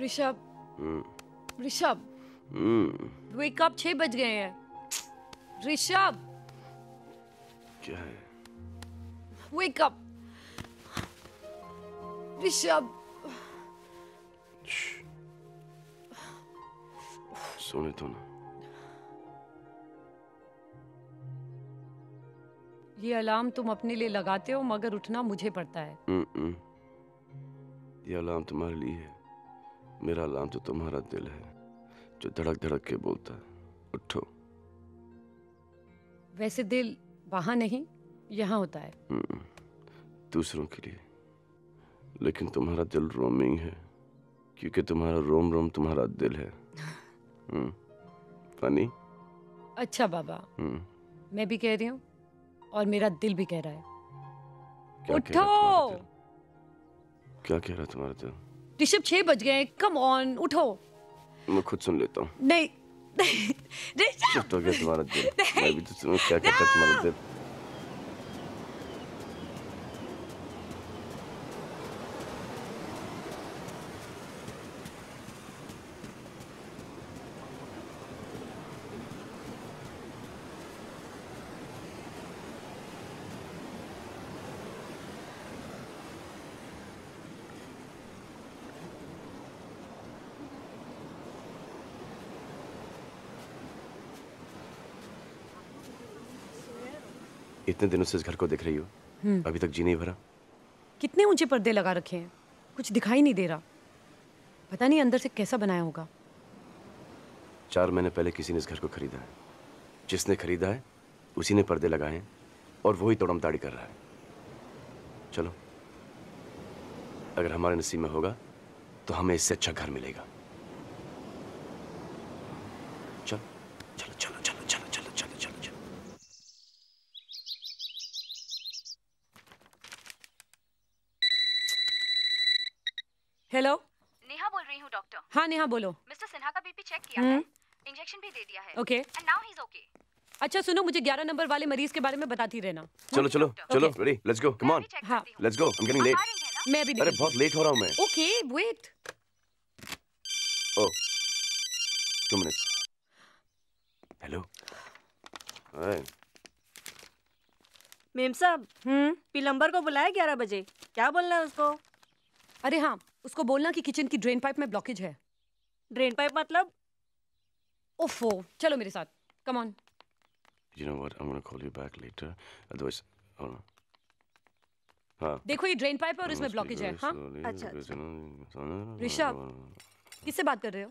Rishabh, Rishabh, wake up, 6 बज गए हैं। ऋषभ, क्या है? Wake up, Rishabh. सोने दो ना। ये अलार्म तुम अपने लिए लगाते हो, मगर उठना मुझे पड़ता है। ये अलार्म तुम्हारे लिए है। मेरा अलार्म तो तुम्हारा दिल है, जो धड़क धड़क के बोलता है उठो। वैसे दिल वहां नहीं, यहाँ होता है, दूसरों के लिए। लेकिन तुम्हारा दिल रोमिंग है, क्योंकि तुम्हारा रोम रोम तुम्हारा दिल है। फनी। अच्छा बाबा, मैं भी कह रही हूँ और मेरा दिल भी कह रहा है उठो। क्या कह रहा तुम्हारा दिल? ऋषभ, 6 बज गए, कम ऑन, उठो। मैं खुद सुन लेता हूँ। नहीं ऋषभ, तो क्या तुम्हारा दिल? मैं भी तो सुनूं क्या कहता तुम्हारा दिल। इतने दिनों से इस घर को देख रही हो, अभी तक जी नहीं भरा। कितने ऊंचे पर्दे लगा रखे हैं, कुछ दिखाई नहीं दे रहा। पता नहीं अंदर से कैसा बनाया होगा। 4 महीने पहले किसी ने इस घर को खरीदा है। जिसने खरीदा है उसी ने पर्दे लगाए हैं और वही तोड़मताड़ी कर रहा है। चलो, अगर हमारे नसीब में होगा तो हमें इससे अच्छा घर मिलेगा। चल चलो चलो चलो चलो चलो चलो चलो चलो। हेलो, नेहा बोल रही हूँ डॉक्टर। हाँ नेहा बोलो। मिस्टर सिन्हा का बीपी चेक किया है, इंजेक्शन भी दे दिया है। Okay and now he is okay. अच्छा सुनो, मुझे 11 नंबर वाले मरीज के बारे में बताती रहना। चलो चलो चलो, ready, let's go, come on, let's go, I am getting late. मैं भी नहीं। अरे बहुत लेट हो रहा हूँ मैं। Okay wait. ओ 2 मिनट्स। हेलो मेम साहब, पिलंबर को बुलाया 11 बजे। क्या बोलना है उसको? अरे हाँ, उसको बोलना कि किचन की ड्रेन पाइप में ब्लॉकेज है। ड्रेन पाइप मतलब? ओफो, चलो मेरे साथ, come on. You know what, I am gonna call you back later otherwise. हाँ। देखो ये ड्रेन पाइप है और इसमें ब्लॉकेज है। हाँ? अच्छा, ऋषभ किससे बात कर रहे हो?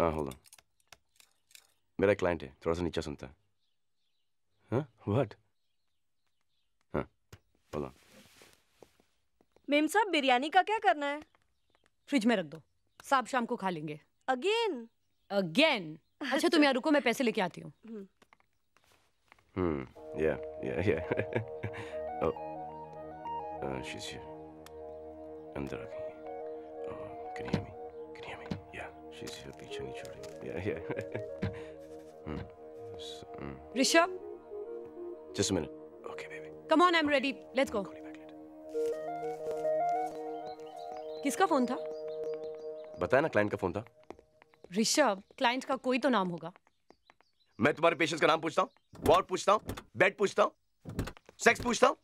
हाँ होल्ड ऑन, मेरा क्लाइंट है, थोड़ा सा नीचा सुनता है। हाँ व्हाट? हाँ होल्ड ऑन। मेम साहब बिरयानी का क्या करना है? फ्रिज में रख दो, साहब शाम को खा लेंगे। Again again? अच्छा तुम यहाँ रुको, मैं पैसे लेके आती हूँ। या या या। She's here. अंदर आ गई है। Can you hear me? Yeah, she's here. पीछे नहीं छोड़ रही। Yeah, yeah. Rishab? Just a minute. Okay, baby. Come on, I'm ready. Let's go. Call you back later. किसका फोन था? बताया ना क्लाइंट का फोन था। ऋषभ, क्लाइंट का कोई तो नाम होगा। मैं तुम्हारे पेशेंट्स का नाम पूछता हूँ, वार्ड पूछता हूँ, बेड पूछता हूँ, सेक्स पूछता हूँ।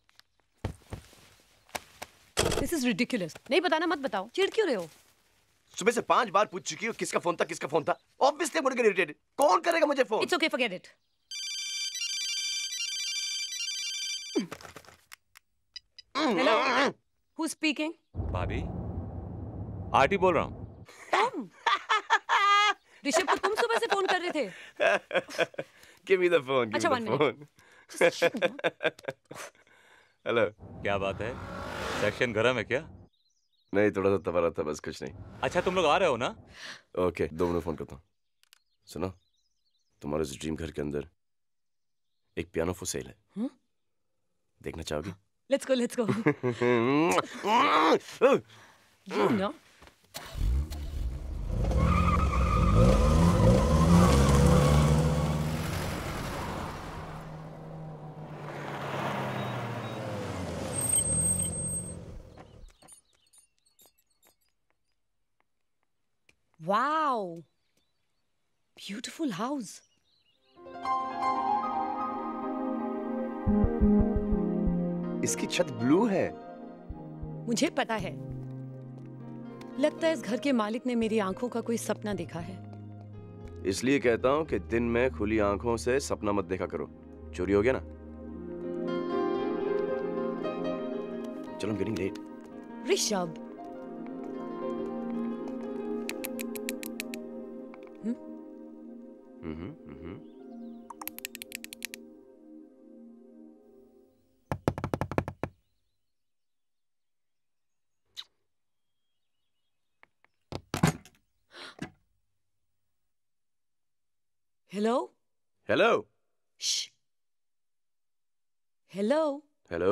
This is ridiculous. नहीं बताना मत बताओ। चिढ़ क्यों रहे हो? सुबह से 5 बार पूछ चुकी हो किसका फोन था, किसका फोन था। Obviously मुड़ के irritated. कौन करेगा मुझे phone? It's okay, forget it. Hello. Who's speaking? Bobby. Arti बोल रहा हूँ। तुम? ऋषभ को तुम सुबह से फोन कर रहे थे। Give me the phone. अच्छा 1 minute. Hello. क्या बात है? सेक्शन गरम है क्या? नहीं थोड़ा सा तबारा था बस, कुछ नहीं। अच्छा तुम लोग आ रहे हो ना? ओके 2 मिनट फोन करता हूँ। सुनो, तुम्हारे इस ड्रीम घर के अंदर एक पियानो फॉर सेल है। हुँ? देखना चाहोगी? Let's go let's go. You know Wow, beautiful house. इसकी छत ब्लू है। मुझे पता है, लगता है इस घर के मालिक ने मेरी आंखों का कोई सपना देखा है। इसलिए कहता हूँ कि दिन में खुली आंखों से सपना मत देखा करो, चोरी हो गया ना। चलो I'm getting late. Rishabh hello hello hello hello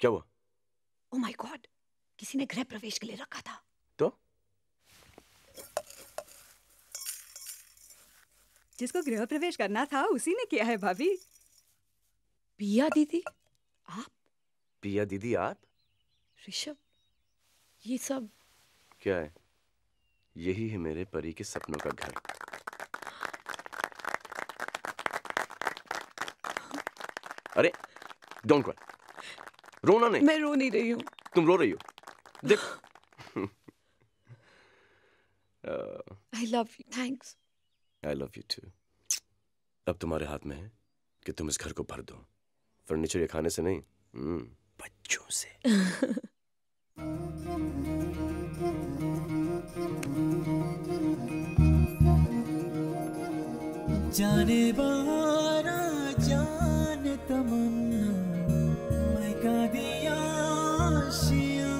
क्या हुआ? ओह माय गॉड, किसी ने गृह प्रवेश के लिए रखा था। तो जिसको गृह प्रवेश करना था उसी ने किया है भाभी। पिया दीदी आप? पिया दीदी आप? ऋषभ ये सब क्या है? यही है मेरे परी के सपनों का घर। अरे डोंट क्राई, रोना नहीं। मैं रो नहीं रही हूँ। तुम रो रही हो देख। I love you. Thanks. I love you too. अब तुम्हारे हाथ में है कि तुम इस घर को भर दो, फर्नीचर या खाने से नहीं, बच्चों से। जाने बारा जान तमन्ना मैं का दिया आशिया,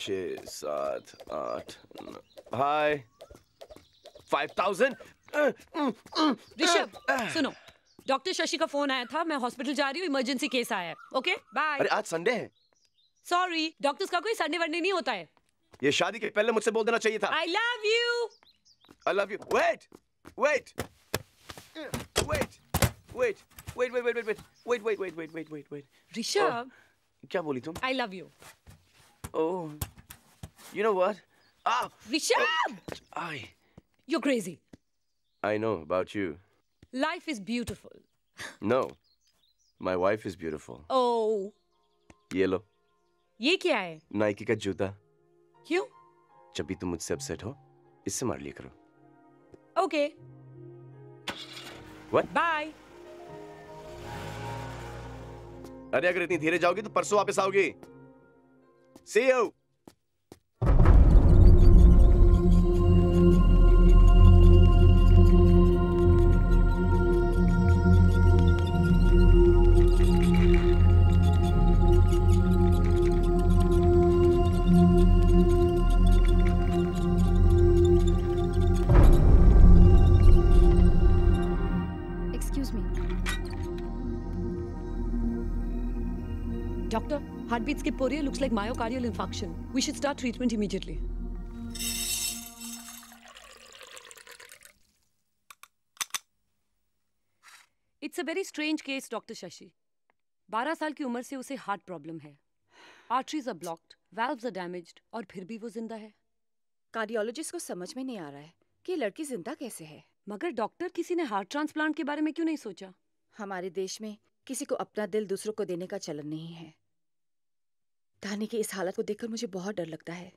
छः सात आठ भाई 5000। ऋषभ सुनो, डॉक्टर शशि का फोन आया था, मैं हॉस्पिटल जा रही हूँ, इमरजेंसी केस आया है। Okay bye. अरे आज संडे है। सॉरी, डॉक्टर्स का कोई संडे वनडे नहीं होता है। ये शादी के पहले मुझसे बोल देना चाहिए था। I love you, I love you. Wait wait wait wait wait wait wait wait wait wait wait wait wait wait. Rishabh क्या बोली तुम? I love you. Oh you know what, Rishabh I, you're crazy. I know about you. Life is beautiful. No, my wife is beautiful. Oh. ये लो। ये क्या है? Nike का जूता। क्यों? जब भी तुम मुझसे अपसेट हो, इससे मार लिया करो। Okay. What? Bye. अरे अगर इतनी धीरे जाओगी तो परसों वापस आओगी। See you. Doctor, heartbeat skip ho rahi hai. Looks like myocardial infarction. We should start treatment immediately. It's a very strange case, Dr. Shashi. 12 साल की उम्र से उसे heart problem है. Arteries are blocked, valves are damaged, और फिर भी वो जिंदा है. Cardiologist को समझ में नहीं आ रहा है कि लड़की जिंदा कैसे है. मगर डॉक्टर, किसी ने heart transplant के बारे में क्यों नहीं सोचा? हमारे देश में किसी को अपना दिल दूसरों को देने का चलन नहीं है. धानी की इस हालत को देखकर मुझे बहुत डर लगता है.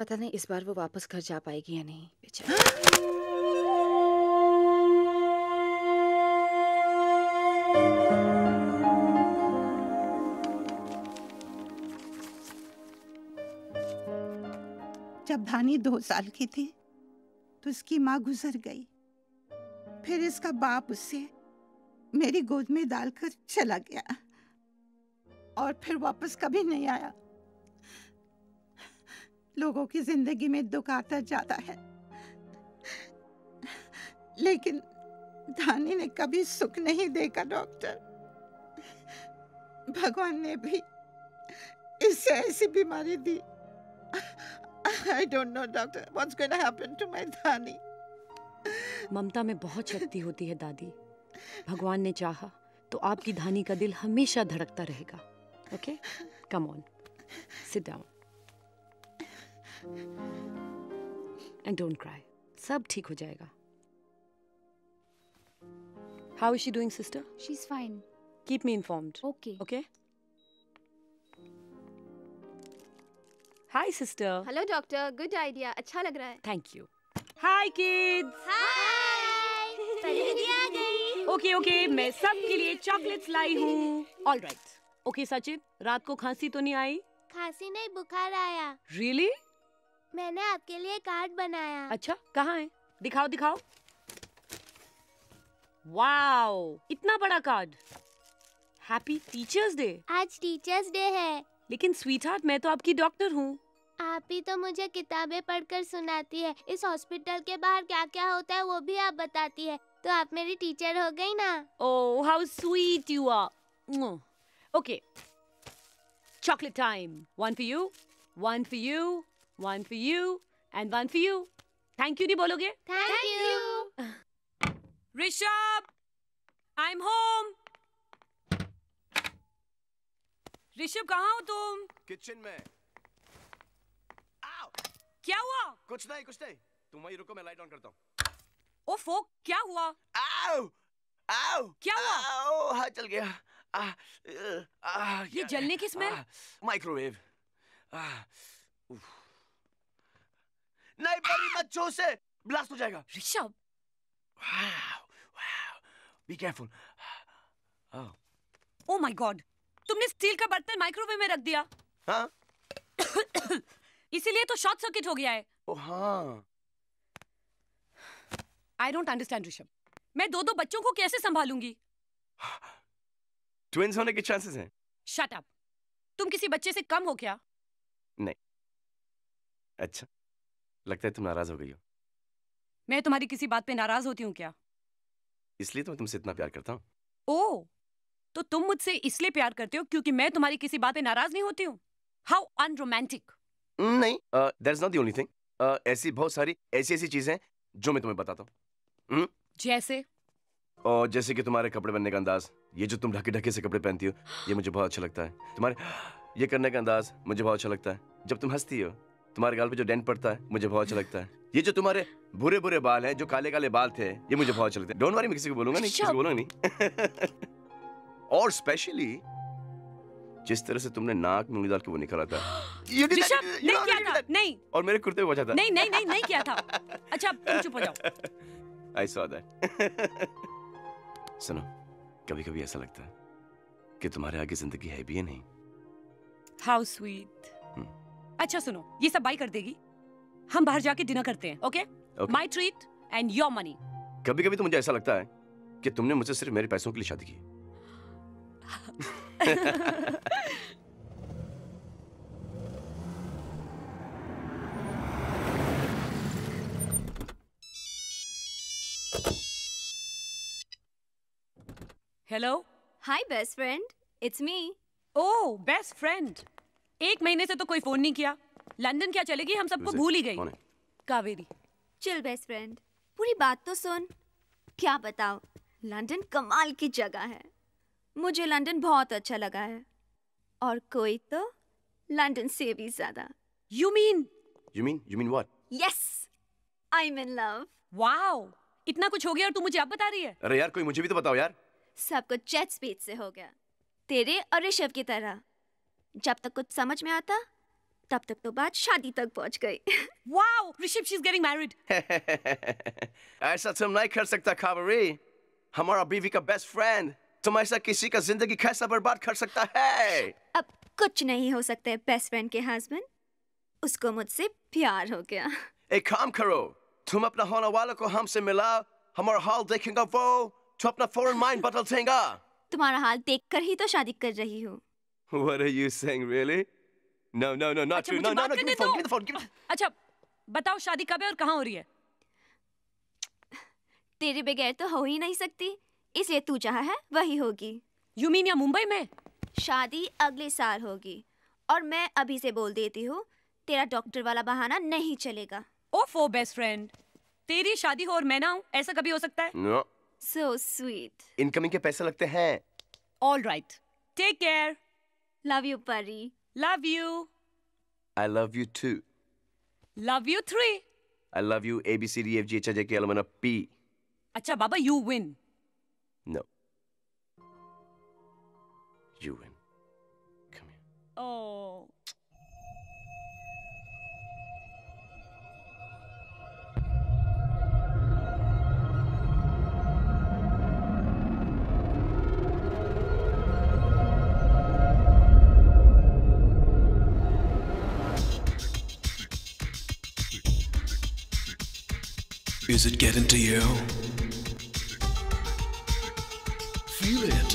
पता नहीं इस बार वो वापस घर जा पाएगी या नहीं. बेचारी जब धानी 2 साल की थी तो इसकी माँ गुजर गई. फिर इसका बाप उससे मेरी गोद में डालकर चला गया और फिर वापस कभी नहीं आया. लोगों की जिंदगी में दुख आता जाता है, लेकिन धानी ने कभी सुख नहीं देखा. डॉक्टर, भगवान ने भी इससे ऐसी बीमारी दी. I don't know doctor what's going to happen to my Dhani. ममता में बहुत शक्ति होती है दादी. भगवान ने चाहा तो आपकी धानी का दिल हमेशा धड़कता रहेगा. Okay, come on, sit down and don't cry. सब ठीक हो जाएगा. How is she doing sister? She is fine. Keep me informed. Okay okay. Hi sister. Hello doctor, good idea, अच्छा लग रहा है. Thank you. Hi kids. Hi Pari आ गई. ओके ओके, मैं सबके लिए चॉकलेट्स लाई हूँ. All right. ओके सचिन, रात को खांसी तो नहीं आई? खांसी नहीं, बुखार आया. रियली? मैंने आपके लिए कार्ड बनाया. अच्छा, कहाँ है? दिखाओ दिखाओ. वाओ, इतना बड़ा कार्ड. Happy teachers day. आज टीचर्स डे है. लेकिन स्वीटहार्ट, मैं तो आपकी डॉक्टर हूँ. आप ही तो मुझे किताबें पढ़कर सुनाती है. इस हॉस्पिटल के बाहर क्या क्या होता है वो भी आप बताती है. तो आप मेरी टीचर हो गई ना. Oh how sweet you are. Okay, chocolate time. 1 for you, 1 for you, 1 for you and 1 for you. Thank you नहीं बोलोगे? Thank you. Rishabh, I am home. Rishabh कहाँ हो तुम? किचन में. क्या हुआ? कुछ नहीं कुछ नहीं, तुम वहीं रुको, मैं लाइट ऑन करता हूँ. ओफो, क्या हुआ? आओ, आओ, क्या हुआ? आओ, हाथ जल गया. ये जलने की स्मेल? माइक्रोवेव. नहीं परी, मत छू, से ब्लास्ट हो जाएगा. Rishabh, wow wow, be careful. Oh my god, तुमने स्टील का बर्तन माइक्रोवेव में रख दिया. हाँ इसीलिए तो शॉर्ट सर्किट हो गया है. ओह हाँ. I don't understand Rishabh. मैं 2 बच्चों को कैसे संभालूंगी? ट्विंस होने के चांसेस हैं. Shut up. तुम किसी बच्चे से कम हो क्या? नहीं। अच्छा, लगता है तुम नाराज हो गई हो। मैं तुम्हारी किसी बात पे नाराज होती हूँ क्या? इसलिए तो मैं तुमसे इतना प्यार करता हूँ। ओह, तो तुम मुझसे इसलिए प्यार करते हो क्योंकि मैं तुम्हारी किसी बात पे नाराज नहीं होती हूँ? How unromantic. नहीं, that is not the only thing. ऐसी बहुत सारी ऐसी चीजें हैं जो मैं तुम्हें बताता हूँ। जैसे? जैसे कि तुम्हारे कपड़े पहनने का अंदाज, ये जो तुम ढके ढके से कपड़े पहनती हो, ये मुझे बहुत अच्छा लगता है। तुम्हारे ये करने का अंदाज मुझे बहुत अच्छा लगता है। जब तुम हंसती हो, तुम्हारे गाल पे जो डेंट पड़ता है, मुझे बहुत अच्छा लगता है। ये जो तुम्हारे बुरे बुरे बाल हैं, जो काले काले बाल थे, ये मुझे बहुत अच्छा लगता है। डोंट वरी, मैं किसी को बोलूंगा नहीं, किसी को बोलूंगा नहीं। और स्पेशली जिस तरह से तुमने नाक में उंगली डाल के वो निकाला था, ये नहीं किया था। नहीं, और मेरे कुर्ते में बचा था। नहीं नहीं नहीं, नहीं किया था। अच्छा, तुम चुप हो जाओ। I saw that. सुनो, कभी-कभी ऐसा लगता है कि तुम्हारे आगे जिंदगी है भी या नहीं। How sweet. अच्छा सुनो, ये सब बाई कर देगी, हम बाहर जाके डिनर करते हैं। Okay, my treat and your money. कभी-कभी तो मुझे ऐसा लगता है कि तुमने मुझसे सिर्फ मेरे पैसों के लिए शादी की। Hello. Hi best friend, it's me. Oh best friend, एक महीने से तो कोई फोन नहीं किया। लंदन क्या चलेगी, हम सबको भूल ही गई। कावेरी चिल बेस्ट फ्रेंड, पूरी बात तो सुन। क्या बताओ, लंदन कमाल की जगह है। मुझे लंदन बहुत अच्छा लगा है, और कोई तो लंदन से भी ज्यादा। You mean? You mean? You mean what? Yes, I'm in love. Wow, इतना कुछ हो गया और तू मुझे अब बता रही है? अरे यार, कोई मुझे भी तो बताओ यार। सब कुछ जेट स्पीड से हो गया, तेरे और ऋषभ की तरह। जब तक कुछ समझ में आता, तब तक तो बात शादी तक पहुंच गई। Wow, Rishabh, she's getting married. ऐसा तुम नहीं कर सकता कावेरी, हमारा बीवी का बेस्ट फ्रेंड। तुम ऐसा किसी का जिंदगी कैसा बर्बाद कर सकता है? अब कुछ नहीं हो सकता है बेस्ट फ्रेंड के हस्बैंड। उसको मुझसे प्यार हो गया। एक काम करो, तुम अपना होने वालों को हमसे मिलाओ, हमारा हाल देखेगा वो, तो अपना फॉरेन माइंड बदल देगा। तुम्हारा हाल देखकर ही तो शादी कर रही हूँ। What are you saying, really? No, no, no, not you. No, no, no. Give me the phone. Give me the phone. Give me. अच्छा, बताओ शादी कब है और कहाँ हो रही है? तेरे बगैर तो हो ही नहीं सकती, इसलिए तू जहाँ है वही होगी। You mean या मुंबई में? शादी अगले साल होगी, और मैं अभी से बोल देती हूँ, तेरा डॉक्टर वाला बहाना नहीं चलेगा। ओफो बेस्ट फ्रेंड, तेरी शादी हो और मैं ना हूँ, ऐसा कभी हो सकता है? No. So sweet. इनकमिंग के पैसे लगते हैं। All right. Take care. Love you, Pari. Love you. I love you too. Love you three. I love you A B C D F G H I J K L M N O P. अच्छा बाबा, you win. No. You win. Come here. Oh. Is it getting to you? Feel it.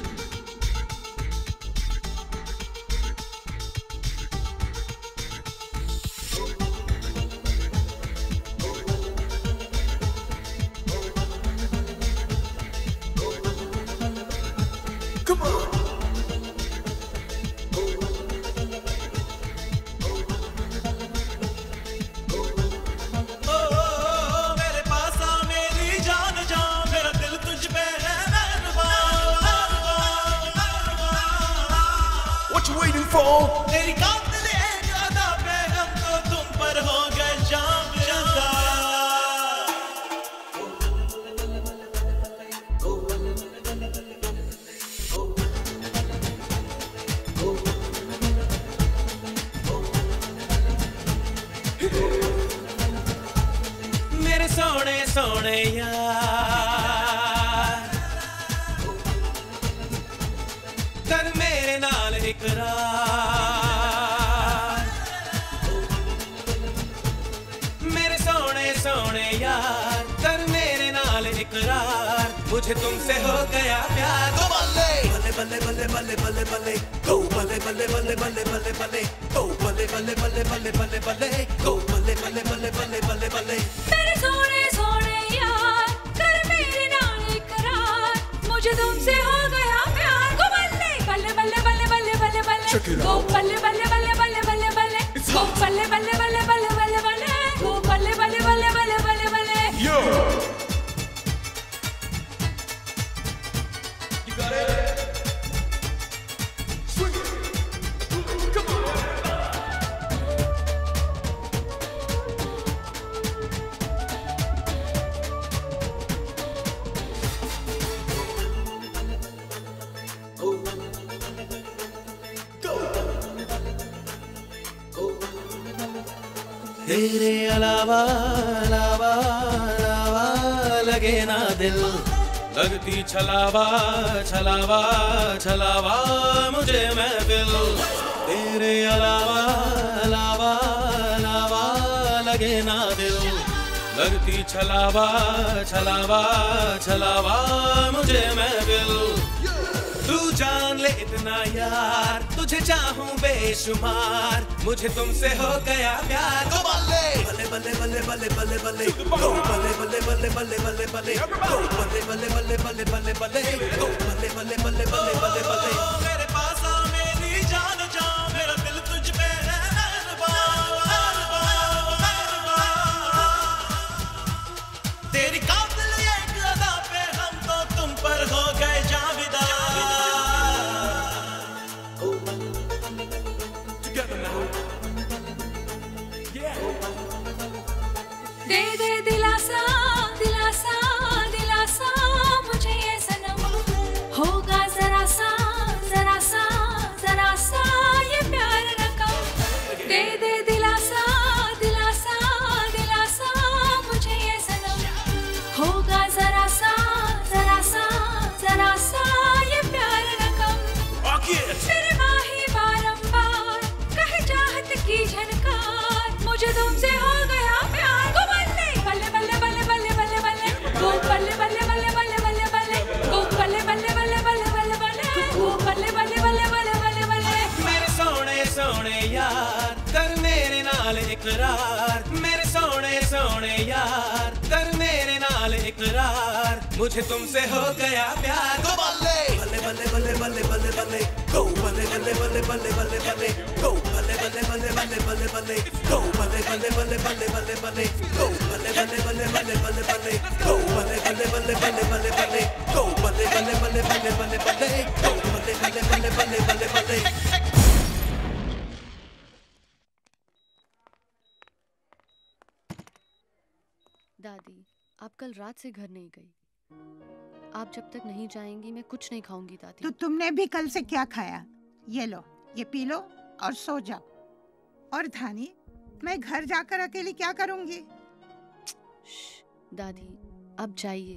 मुझे तुमसे हो गया प्यार, bale bale bale bale bale go bale bale bale bale bale bale go bale bale bale bale bale bale go bale bale bale bale bale bale mere sohne sohne yaar kar mere naal ikraar mujhe tumse ho gaya pyar go bale bale bale bale bale bale bale go bale bale bale bale bale bale go bale bale bale bale bale bale go bale bale bale bale bale bale yo you got it. तेरे अलावा अलावा अलावा लगे ना दिल लगती छलावा छलावा छलावा मुझे महफिल तेरे अलावा अलावा अलावा लगे ना दिल लगती छलावा छलावा छलावा मुझे महफिल तू जान ले इतना यार तुझे चाहूं बेशुमार मुझे तुमसे हो गया प्यार गो बल्ले बल्ले बल्ले बल्ले बल्ले बल्ले बल्ले गो बल्ले बल्ले बल्ले बल्ले बल्ले बल्ले गो बल्ले बल्ले बल्ले बल्ले बल्ले बल्ले गो बल्ले बल्ले बल्ले बल्ले बल्ले बल्ले मेरे पास आ मेरी जान जा मेरा दिल तुझ पे है मेहरबान तेरी कातिल एक अदा पे हम तो तुम पर हो गए जाविदा मेरे सोने सोने यार कर मेरे नाल इकरार मुझे तुमसे हो गया प्यार गो बल्ले बल्ले बल्ले बल्ले बल्ले बल्ले बल्ले गो बल्ले बल्ले बल्ले बल्ले बल्ले बल्ले गो बल्ले बल्ले बल्ले बल्ले बल्ले बल्ले गो बल्ले बल्ले बल्ले बल्ले बल्ले बल्ले गो बल्ले बल्ले बल्ले बल्ले बल्ले बल्ले गो बल्ले बल्ले बल्ले बल्ले बल्ले बल्ले गो बल्ले बल्ले बल्ले बल्ले बल्ले बल्ले गो बल्ले बल्ले बल्ले बल्ले बल्ले बल्ले दादी, आप कल रात से घर नहीं गई। आप जब तक नहीं जाएंगी मैं कुछ नहीं खाऊंगी दादी। तो तुमने भी कल से क्या खाया? ये लो, ये पी लो और सो जाओ। और धानी, मैं घर जाकर अकेली क्या करूंगी? दादी, आप जाइए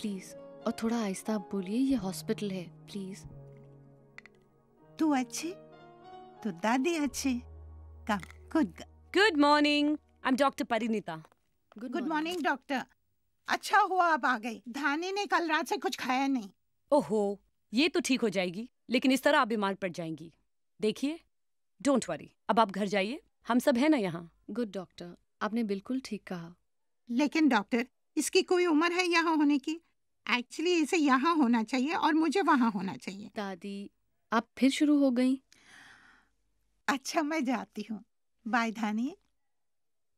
प्लीज, और थोड़ा आहिस्ता आप बोलिए, ये हॉस्पिटल है प्लीज। तू अच्छी, तो दादी अच्छी। Good morning, I am doctor Parineeta. Good morning doctor. अच्छा हुआ आप आ गई। धानी ने कल रात से कुछ खाया नहीं। ओहो, ये तो ठीक हो जाएगी, लेकिन इस तरह आप बीमार पड़ जाएंगी। देखिए, डोंट वरी, अब आप घर जाइए, हम सब है ना यहाँ। गुड डॉक्टर, आपने बिल्कुल ठीक कहा। लेकिन डॉक्टर, इसकी कोई उम्र है यहाँ होने की? एक्चुअली इसे यहाँ होना चाहिए और मुझे वहाँ होना चाहिए। दादी, आप फिर शुरू हो गई। अच्छा, मैं जाती हूँ। Bye Dhani,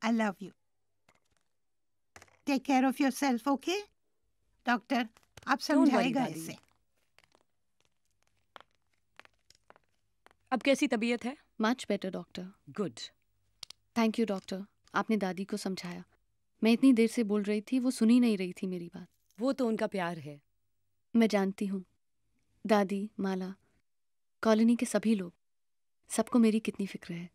I love you. Take care of yourself, okay? Doctor, आप समझाएगा इसे। अब कैसी तबीयत है? Much better, doctor. Good. Thank you, doctor. आपने दादी को समझाया। मैं इतनी देर से बोल रही थी, वो सुनी नहीं रही थी मेरी बात। वो तो उनका प्यार है। मैं जानती हूँ। दादी, माला, कॉलोनी के सभी लोग, सबको मेरी कितनी फिक्र है।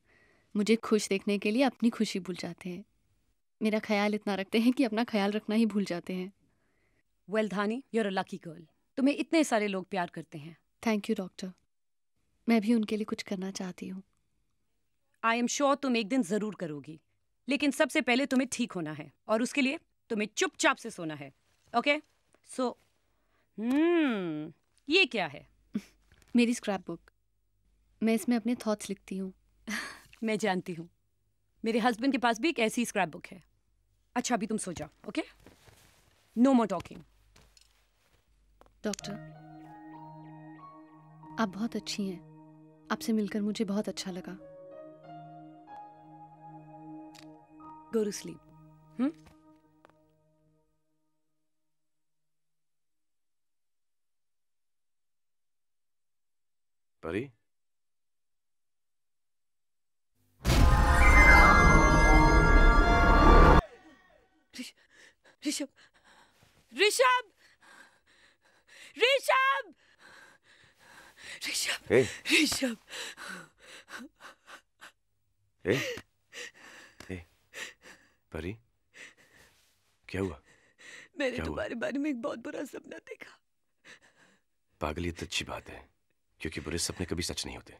मुझे खुश देखने के लिए अपनी खुशी भूल जाते हैं। मेरा ख्याल इतना रखते हैं कि अपना ख्याल रखना ही भूल जाते हैं। Well Dhani, you are a lucky girl. तुम्हें इतने सारे लोग प्यार करते हैं। थैंक यू डॉक्टर, मैं भी उनके लिए कुछ करना चाहती हूँ। आई एम श्योर तुम एक दिन जरूर करोगी, लेकिन सबसे पहले तुम्हें ठीक होना है और उसके लिए तुम्हें चुपचाप से सोना है। ओके, सो ये क्या है? मेरी स्क्रैप बुक, मैं इसमें अपने थॉट्स लिखती हूँ। मैं जानती हूँ, मेरे हस्बैंड के पास भी एक ऐसी स्क्रैप बुक है। अच्छा अभी तुम सो जाओ, okay? No more talking. Doctor, आप बहुत अच्छी हैं, आपसे मिलकर मुझे बहुत अच्छा लगा। Go to sleep. Pari, Rishabh, Rishabh, Rishabh, Rishabh, Rishabh, परी, क्या हुआ? मैंने तुम्हारे बारे में एक बहुत बुरा सपना देखा। पागल, ये तो अच्छी बात है क्योंकि बुरे सपने कभी सच नहीं होते।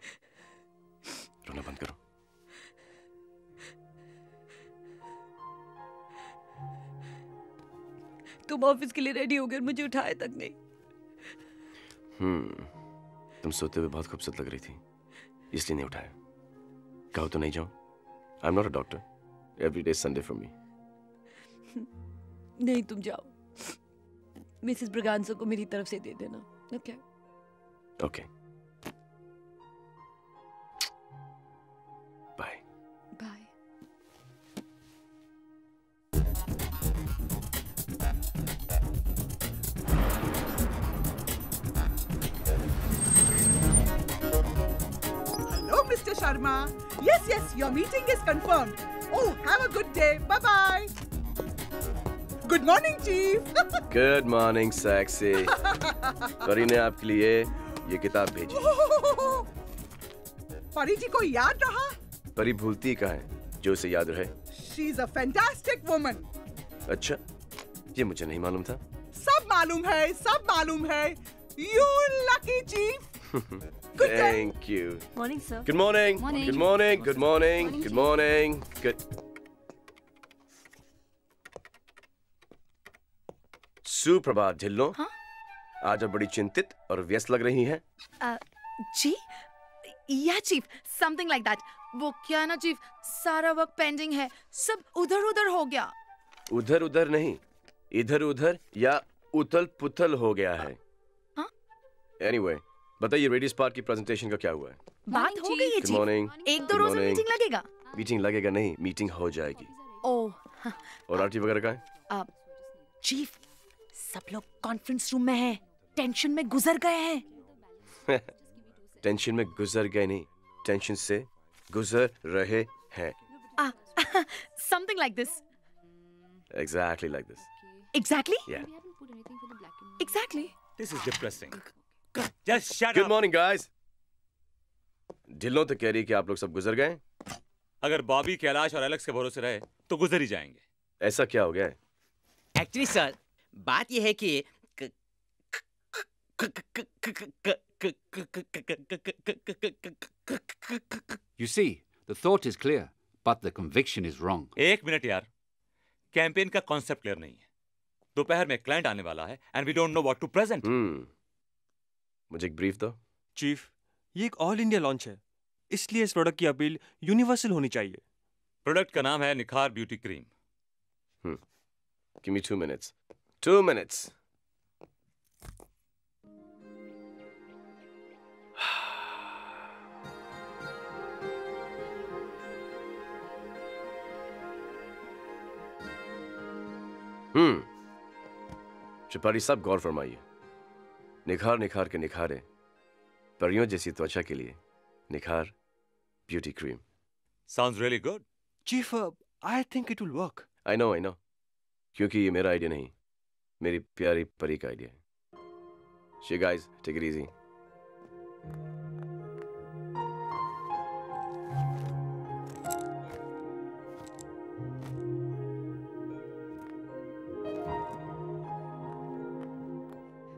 रोना बंद करो। तुम ऑफिस के लिए रेडी हो गए, मुझे उठाए तक नहीं। तुम सोते हुए बहुत खूबसूरत लग रही थी, इसलिए नहीं उठाया। कहो तो नहीं जाओ। I am not a doctor. Every day Sunday for me. नहीं, तुम जाओ। मिसेस ब्रिगांजा को मेरी तरफ से दे देना। Okay? Okay. Bye. Bye. Mr. Sharma. Yes, yes, your meeting is confirmed. Oh, have a good day. Bye-bye. Good morning, Chief. Good morning, sexy. परी ने आपके लिए ये किताब भेजी। परी जी को याद रहा? परी भूलती कहाँ है जो उसे याद रहे। She is a fantastic woman. अच्छा, ये मुझे नहीं मालूम था। सब मालूम है, सब मालूम है। You lucky, Chief. Good day. Thank you. Morning, sir. Good morning. Morning. Good morning. Good morning. Morning. Good morning. Good. सुप्रभात ढिल्लो। हाँ? आज आप बड़ी चिंतित और व्यस्त लग रही हैं। जी, या चीफ, something like that. वो क्या ना चीफ, सारा वर्क पेंडिंग है, सब उधर उधर हो गया। उधर उधर नहीं, इधर उधर या उथल पुथल हो गया है। हाँ? Anyway. बताइए रेडियस पार्क की प्रेजेंटेशन का क्या हुआ है? बात हो गई है जी। मॉर्निंग। एक दो रोज में मीटिंग लगेगा। मीटिंग लगेगा नहीं, मीटिंग हो जाएगी। ओह। और आरटी वगैरह का है? चीफ, सब लोग कॉन्फ्रेंस रूम में हैं, टेंशन में गुजर गए हैं। टेंशन में गुजर गए नहीं, टेंशन से गुजर रहे हैं। Something like this. Exactly like this. Exactly? Yeah. Exactly. This is depressing. Just shut up. Good morning, guys. Dhillon तो कह रही कि आप लोग सब गुजर गए। अगर बॉबी, कैलाश और एलेक्स के भरोसे रहे तो गुजर ही जाएंगे। ऐसा क्या हो गया? एक्चुअली सर, बात यह है कि You see, the thought is clear, but the conviction is wrong. एक मिनट यार, कैंपेन का कॉन्सेप्ट क्लियर नहीं है। दोपहर में क्लाइंट आने वाला है and we don't know what to present. मुझे एक ब्रीफ दो। चीफ, ये एक ऑल इंडिया लॉन्च है, इसलिए इस प्रोडक्ट की अपील यूनिवर्सल होनी चाहिए। प्रोडक्ट का नाम है Nikhar beauty cream. Give me 2 minutes. 2 minutes. Shipari साहब गौर फरमाइए। निखार निखार के निखारे, परियों जैसी त्वचा के लिए Nikhar beauty cream. Sounds really good. Chief, I think it will work. I know, क्योंकि ये मेरा आइडिया नहीं, मेरी प्यारी परी का आइडिया है। She guys, take it easy.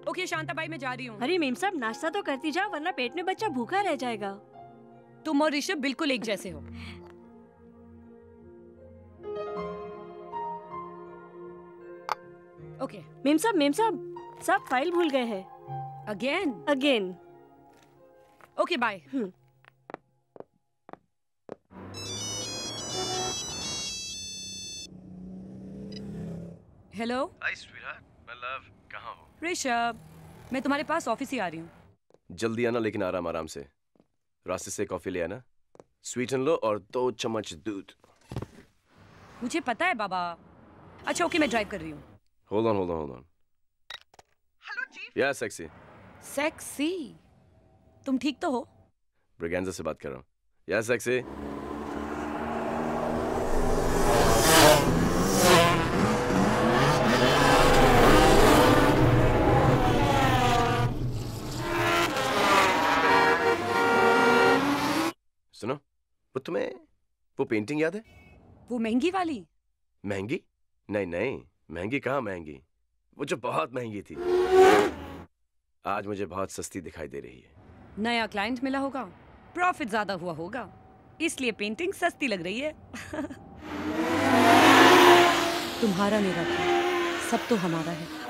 Okay Shanta भाई, मैं जा रही हूँ। अरे मीम साहब, नाश्ता तो करती जाओ वरना पेट में बच्चा भूखा रह जाएगा। तुम और ऋषभ बिल्कुल एक जैसे हो। ओके। मीम साहब, सब फाइल भूल गए हैं। Again? Again. Okay, bye. Hello. Hi sweetheart, my love, कहाँ हो? ऋषभ, मैं तुम्हारे पास ऑफिस ही आ रही हूँ। जल्दी आना लेकिन आराम आराम से। रास्ते से कॉफी ले आना, स्वीटन लो और 2 चम्मच दूध। मुझे पता है बाबा। अच्छा ओके, मैं ड्राइव कर रही हूँ। Hold on hold on hold on. Hello chief. Yeah sexy. Sexy? तुम ठीक तो हो? ब्रिगेंजा से बात कर रहा हूँ। या सेक्सी। सुनो, वो तुम्हें वो पेंटिंग याद है? वो महंगी वाली? महंगी? नहीं नहीं, महंगी कहाँ महंगी, वो जो बहुत महंगी थी। आज मुझे बहुत सस्ती दिखाई दे रही है। नया क्लाइंट मिला होगा, प्रॉफिट ज्यादा हुआ होगा, इसलिए पेंटिंग सस्ती लग रही है। तुम्हारा मेरा सब तो हमारा है।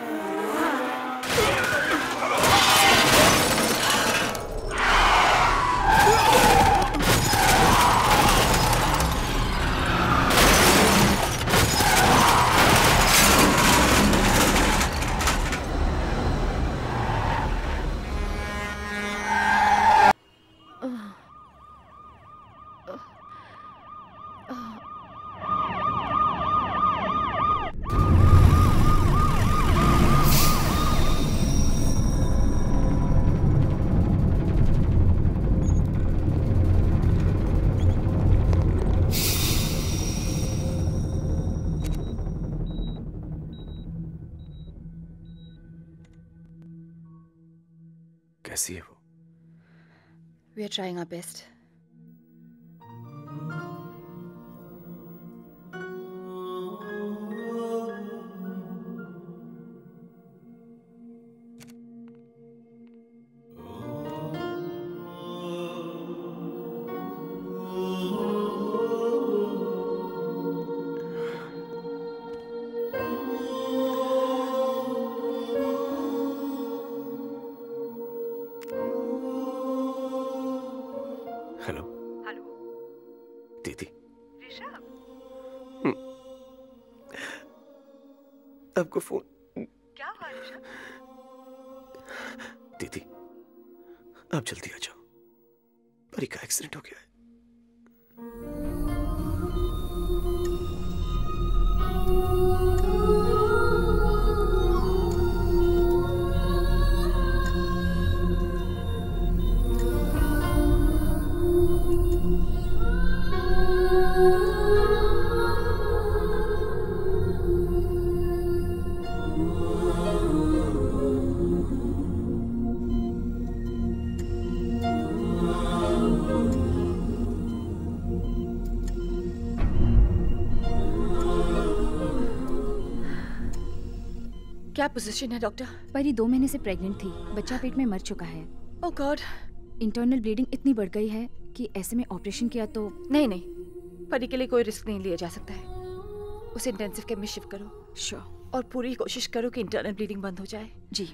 कैसी है वो? We are trying our best. आपको फोन क्या हुआ ऋषभ? दीदी आप जल्दी आ जाओ, परी का एक्सीडेंट हो गया है। पोजीशन है डॉक्टर? परी 2 महीने से प्रेग्नेंट थी, बच्चा पेट में मर चुका है। ओह गॉड। इंटरनल ब्लीडिंग इतनी बढ़ गई है कि ऐसे में ऑपरेशन किया तो नहीं नहीं, परी के लिए कोई रिस्क नहीं लिया जा सकता है। उसे इंटेंसिव केयर में शिफ्ट करो। श्योर। और पूरी कोशिश करो कि इंटरनल ब्लीडिंग बंद हो जाए। जी।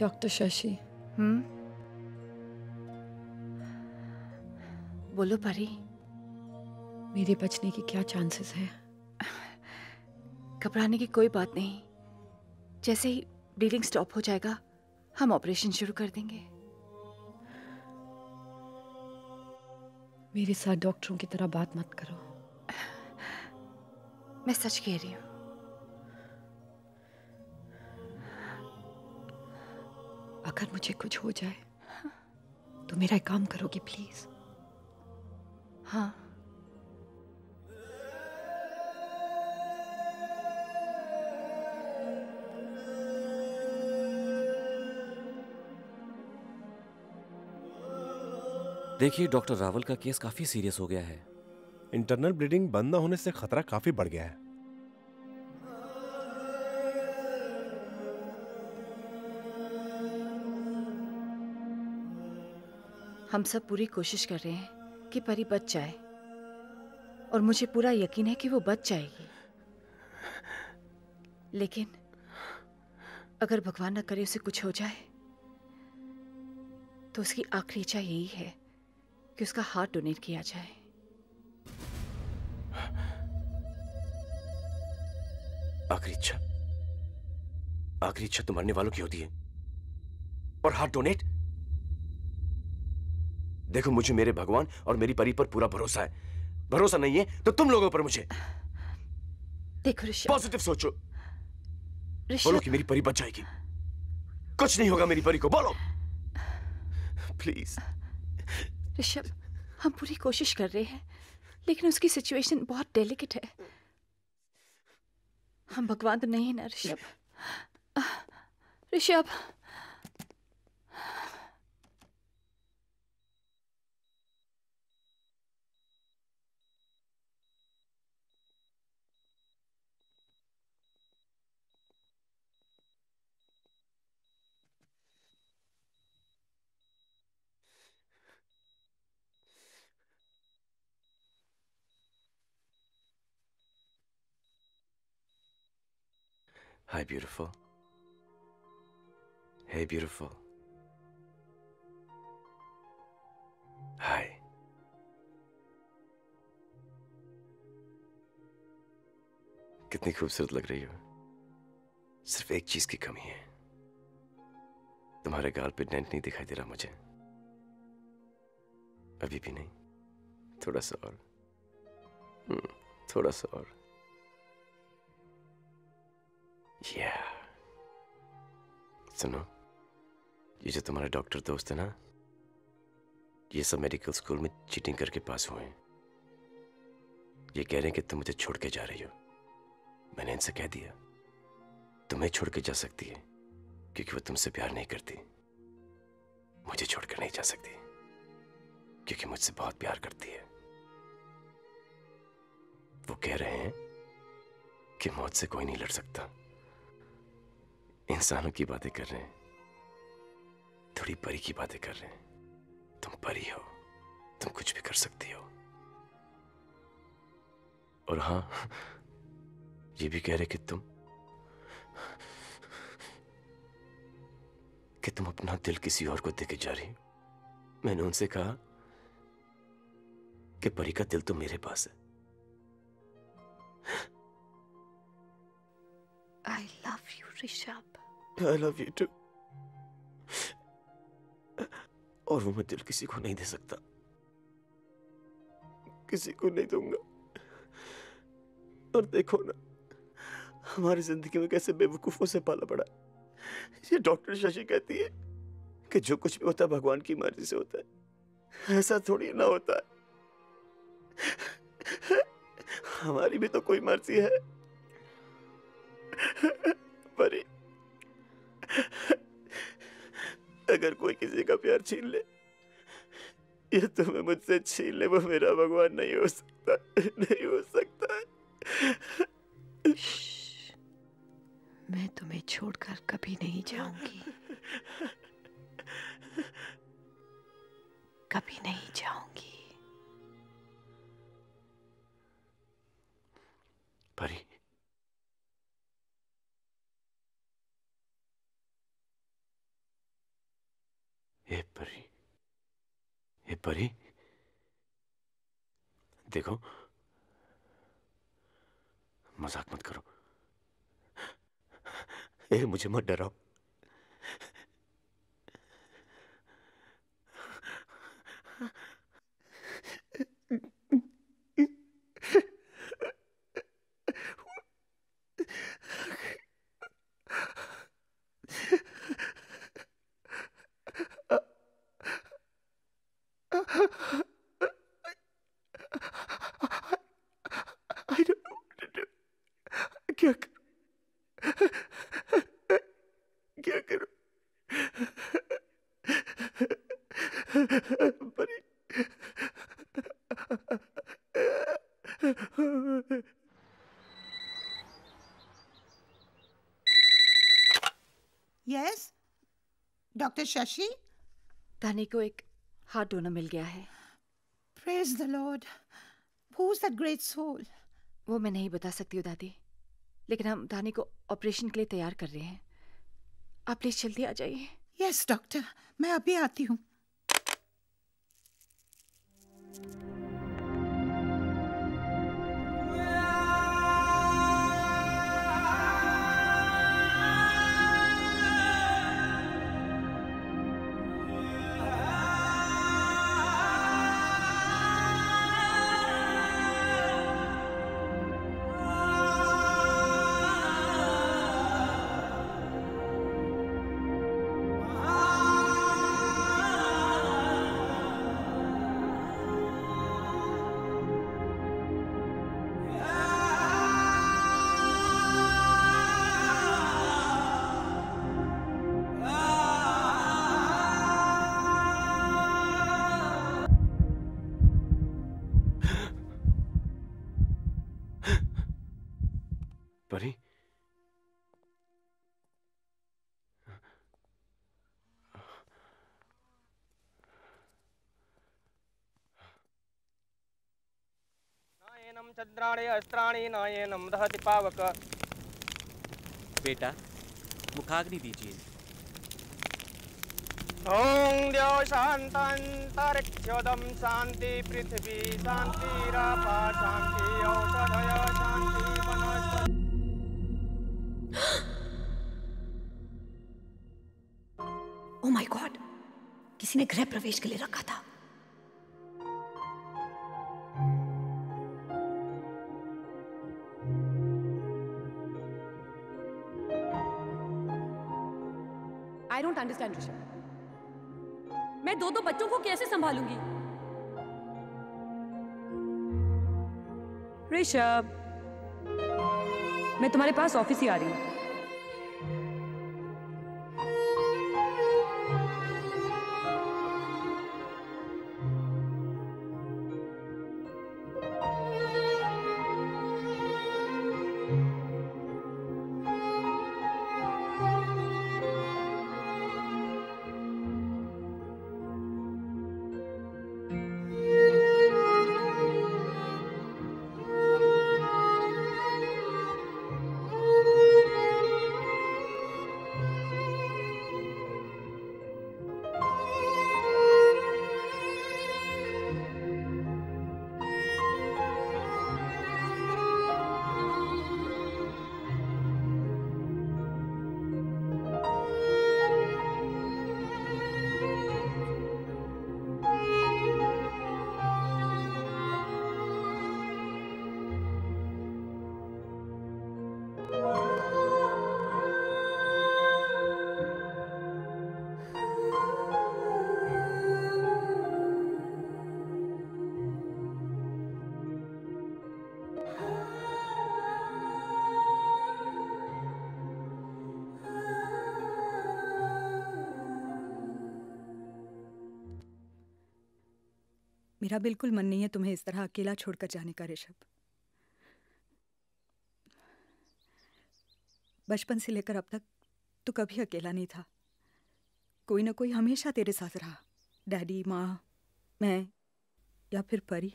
डॉक्टर शशि। बोलो परी। मेरे बचने के क्या चांसेस हैं? घबराने की कोई बात नहीं, जैसे ही ब्लीडिंग स्टॉप हो जाएगा हम ऑपरेशन शुरू कर देंगे। मेरे साथ डॉक्टरों की तरह बात मत करो। मैं सच कह रही हूँ। अगर मुझे कुछ हो जाए तो मेरा एक काम करोगी प्लीज? हाँ। देखिए डॉक्टर रावल का केस काफी सीरियस हो गया है। इंटरनल ब्लीडिंग बंद ना होने से खतरा काफी बढ़ गया है। हम सब पूरी कोशिश कर रहे हैं कि परी बच जाए और मुझे पूरा यकीन है कि वो बच जाएगी, लेकिन अगर भगवान ना करे उसे कुछ हो जाए तो उसकी आखिरी इच्छा यही है कि उसका हार्ट डोनेट किया जाए। आखिरी इच्छा तो मरने वालों की होती है, और हार्ट डोनेट? देखो मुझे मेरे भगवान और मेरी परी पर पूरा भरोसा है। भरोसा नहीं है तो तुम लोगों पर मुझे। देखो ऋषभ, पॉजिटिव सोचो, बोलो कि मेरी परी बच जाएगी, कुछ नहीं होगा मेरी परी को, बोलो प्लीज। ऋषभ हम पूरी कोशिश कर रहे हैं लेकिन उसकी सिचुएशन बहुत डेलिकेट है। हम भगवान तो नहीं है ना Rishabh. Rishabh Hi beautiful. Hey beautiful. Hi. कितनी खूबसूरत लग रही हो। सिर्फ एक चीज की कमी है, तुम्हारे गाल पे डेंट नहीं दिखाई दे रहा मुझे। अभी भी नहीं, थोड़ा सा और, थोड़ा सा और। Yeah. सुनो, ये जो तुम्हारा डॉक्टर दोस्त है ना, ये सब मेडिकल स्कूल में चीटिंग करके पास हुए हैं। ये कह रहे हैं कि तुम मुझे छोड़ के जा रही हो। मैंने इनसे कह दिया तुम्हें छोड़ के जा सकती है क्योंकि वो तुमसे प्यार नहीं करती। मुझे छोड़कर नहीं जा सकती क्योंकि मुझसे बहुत प्यार करती है। वो कह रहे हैं कि मौत से कोई नहीं लड़ सकता। इंसानों की बातें कर रहे हैं, थोड़ी परी की बातें कर रहे हैं। तुम परी हो, तुम कुछ भी कर सकती हो। और हां, ये भी कह रहे कि तुम अपना दिल किसी और को देके जा रही। मैंने उनसे कहा कि परी का दिल तो मेरे पास है। I love you, Rishab. I love you too. और वो मैं दिल किसी को नहीं दे सकता, किसी को नहीं दूंगा। और देखो ना हमारी जिंदगी में कैसे बेवकूफों से पाला पड़ा। ये डॉक्टर शशि कहती है कि जो कुछ भी होता है भगवान की मर्जी से होता है, ऐसा थोड़ी ना होता है। हमारी भी तो कोई मर्जी है। परी, अगर कोई किसी का प्यार छीन ले या तुम्हें मुझसे छीन ले, वो मेरा भगवान नहीं हो सकता, नहीं हो सकता। मैं तुम्हें छोड़कर कभी नहीं जाऊंगी, कभी नहीं जाऊंगी। परी ये परी देखो, मजाक मत करो। ए मुझे मत डराओ, परी। यस डॉक्टर शशि, धनी को एक हार्ट डोनर मिल गया है। Praise the lord. Who is that great soul? वो मैं नहीं बता सकती हूँ दादी, लेकिन हम धानी को ऑपरेशन के लिए तैयार कर रहे हैं। आप प्लीज जल्दी आ जाइए। यस डॉक्टर, मैं अभी आती हूँ। चंद्राणी अस्त्राणी नायनम दहति पावक। बेटा मुखाग्नि दीजिए। ओम द्यो शांतांतरिक्षोदम शांति पृथ्वी शांति रापा शांति औषधय शांति वनस्पति। ओह माय गॉड, किसी ने गृह प्रवेश के लिए रखा था। I don't understand Rishab. मैं दो बच्चों को कैसे संभालूंगी? ऋषभ, मैं तुम्हारे पास ऑफिस ही आ रही हूं। मेरा बिल्कुल मन नहीं है तुम्हें इस तरह अकेला छोड़कर जाने का ऋषभ। बचपन से लेकर अब तक तो कभी अकेला नहीं था, कोई ना कोई हमेशा तेरे साथ रहा, डैडी, माँ, मैं या फिर परी।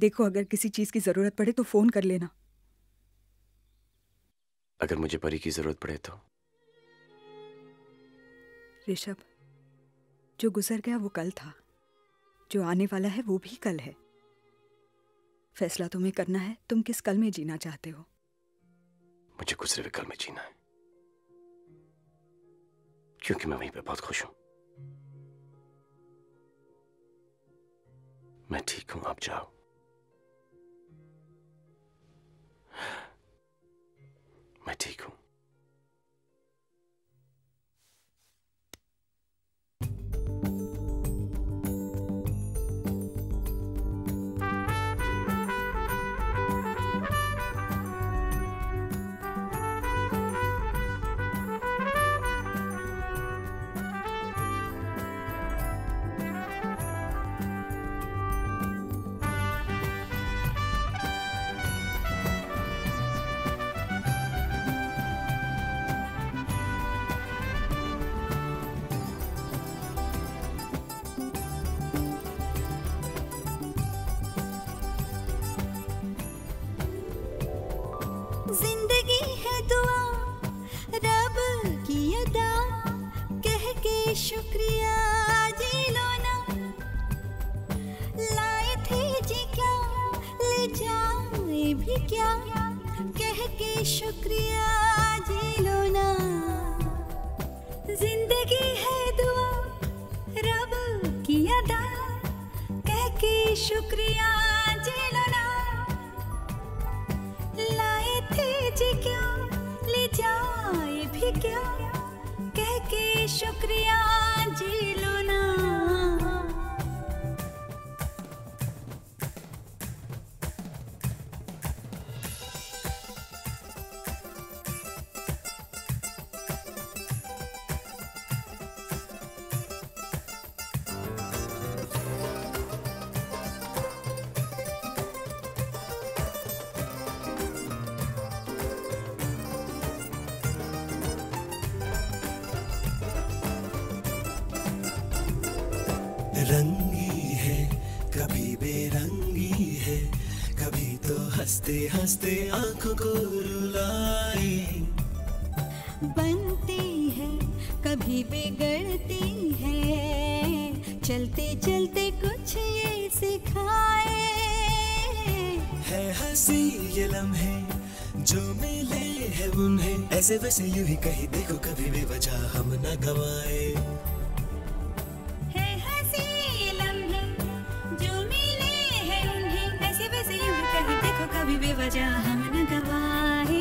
देखो, अगर किसी चीज की जरूरत पड़े तो फोन कर लेना। अगर मुझे परी की जरूरत पड़े तो? ऋषभ, जो गुजर गया वो कल था, जो आने वाला है वो भी कल है। फैसला तुम्हें करना है, तुम किस कल में जीना चाहते हो। मुझे गुजरे हुए कल में जीना है, क्योंकि मैं वहीं पे बहुत खुश हूं। मैं ठीक हूं, आप जाओ। मैं ठीक हूं। शुक्रिया जी लो ना, लाए थे जी क्या ले जाए भी क्या, कह के शुक्रिया जी लो ना। जिंदगी है दुआ रब की अदा, कह के शुक्रिया जी लो ना, लाए थे जी क्या ले जाए भी क्या, कह के शुक्रिया जी लो ना। रंगी है कभी बेरंगी है, कभी तो हंसते हंसते आंखों को रुलाए, बनते हैं कभी बिगड़ते हैं, चलते चलते कुछ ये सिखाए। है हंसी ये लम्हे जो मिले हैं उन्हें, ऐसे वैसे यूं ही कहीं देखो कभी बेवजह हम ना गवाए। हम न गवाए,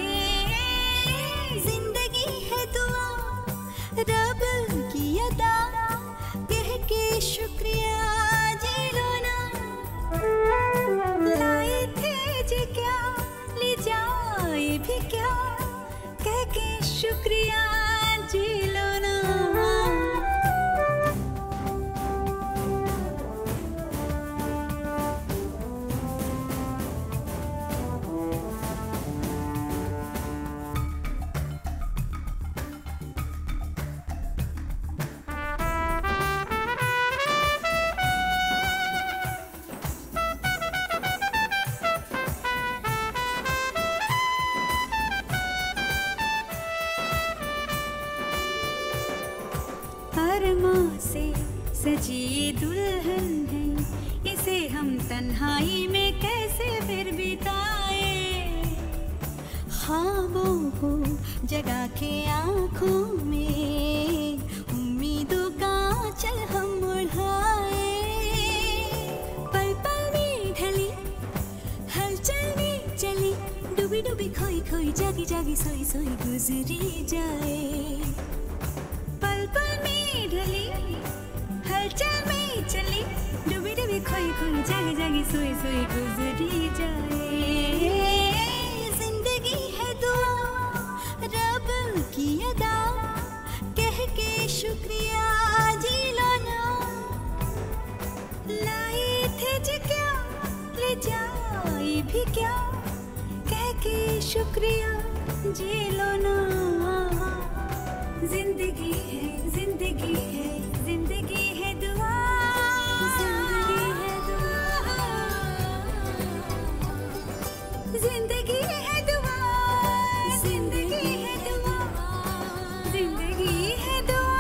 जिंदगी है दुआ रब की अदा, कह के शुक्रिया जी लो ना, लाए थे जी क्या ले जाए भी क्या, कह के शुक्रिया जी लो ना। सजी दुल्हन है इसे हम तन्हाई में कैसे फिर बिताए, ख्वाबों को जगा के आँखों में उम्मीदों का आंचल हम उड़ाए, पल पल में ढली हलचल में चली, डूबी डूबी खोई खोई जागी जागी सोई सोई गुजरी जाए, पल पल में ढली में चली डूबी डूबी खोई खोई जागी जागी सोई सोई गुजरी जाए, जिंदगी है दुआ रब की अदा, कह के शुक्रिया जी लो ना, लाए थे जी क्या ले जाए भी क्या, कह के शुक्रिया जी लो ना। जिंदगी है जिंदगी है जिंदगी है दुआ, जिंदगी है दुआ, जिंदगी है दुआ, जिंदगी है दुआ, जिंदगी है दुआ,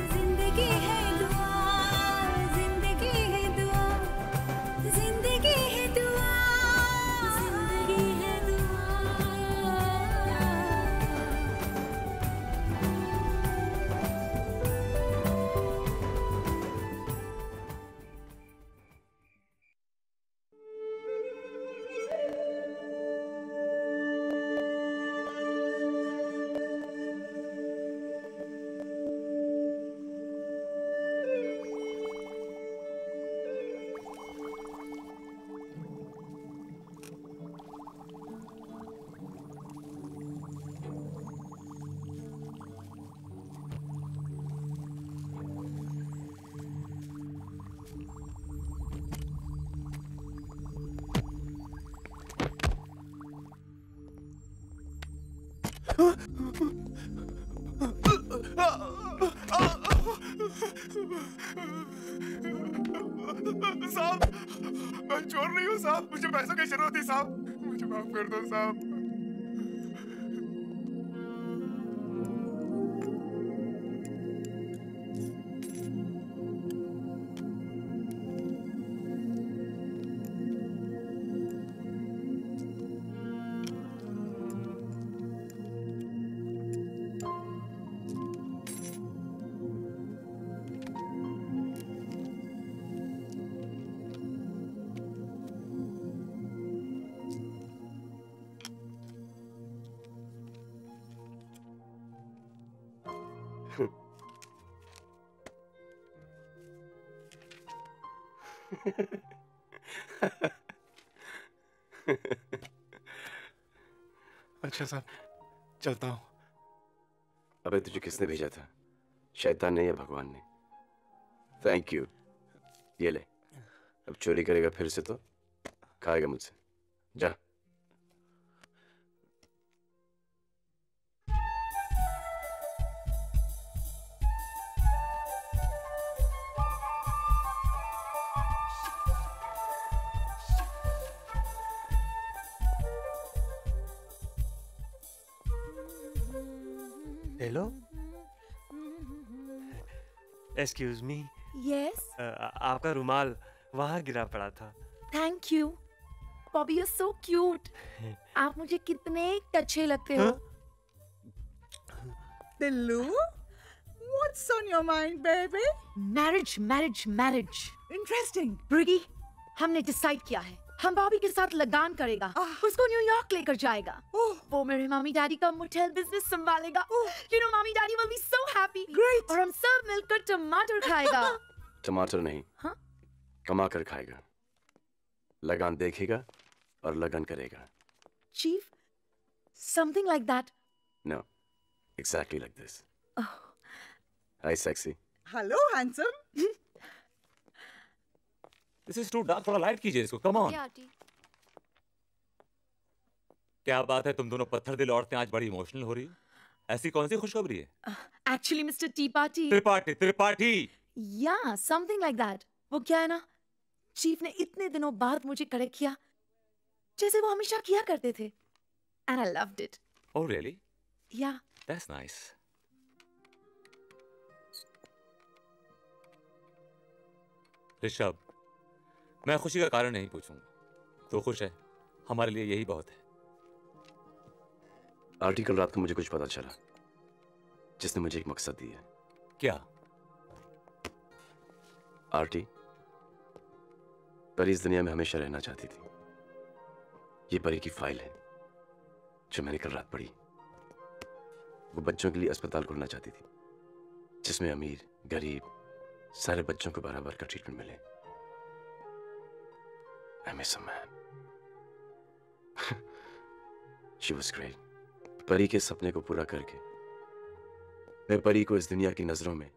जिंदगी है दुआ, जिंदगी है दुआ, जिंदगी है दुआ, जिंदगी है दुआ। अच्छा सर, चलता हूँ। अबे तुझे किसने भेजा था? शैतान ने या भगवान ने? थैंक यू, ये ले। अब चोरी करेगा फिर से तो खाएगा मुझसे। जा। Hello? Excuse me. Yes. आपका रुमाल वहाँ गिरा पड़ा था। Thank you. Bobby, you're so cute. आप मुझे कितने अच्छे लगते हो। Dilnoo, what's on your mind, baby? Marriage, marriage, marriage. Interesting. Briggy, हमने डिसाइड किया है। हम बॉबी के साथ लगान करेगा, उसको न्यूयॉर्क लेकर जाएगा। वो मेरे मामी डैडी का मोटेल बिजनेस संभालेगा। You know, mummy daddy will be so happy. Great. और हम सब मिलकर टमाटर खाएगा। टमाटर नहीं, हाँ? कमा कर खाएगा। लगान देखेगा और लगन करेगा। Chief, something like that. No, exactly like this. Oh. Hi, sexy. Hello, handsome. This is too dark. थोड़ा लाइट कीजिए इसको। Come on. क्या बात है, तुम दोनों पत्थर दिल औरतें आज बड़ी इमोशनल हो रही हो। ऐसी कौन सी खुशखबरी है? Actually, Mr. Tripathi. Yeah, something like that. वो क्या है ना, चीफ ने इतने दिनों बाद मुझे करेक्ट किया, जैसे वो हमेशा किया करते थे। And I loved it. Oh really? Yeah. That's nice. Rishabh, मैं खुशी का कारण नहीं पूछूंगा। तो खुश है, हमारे लिए यही बहुत है। आर्टिकल रात को मुझे कुछ पता चला, जिसने मुझे एक मकसद दिया। क्या? आर्टी, परी इस दुनिया में हमेशा रहना चाहती थी। ये परी की फाइल है, जो मैंने कल रात पढ़ी। वो बच्चों के लिए अस्पताल खोलना चाहती थी, जिसमें अमीर, गरीब, सारे बच्चों को बराबर का ट्रीटमेंट मिले। I miss a man. She was great. परी के सपने को पूरा करके मैं परी को इस दुनिया की नजरों में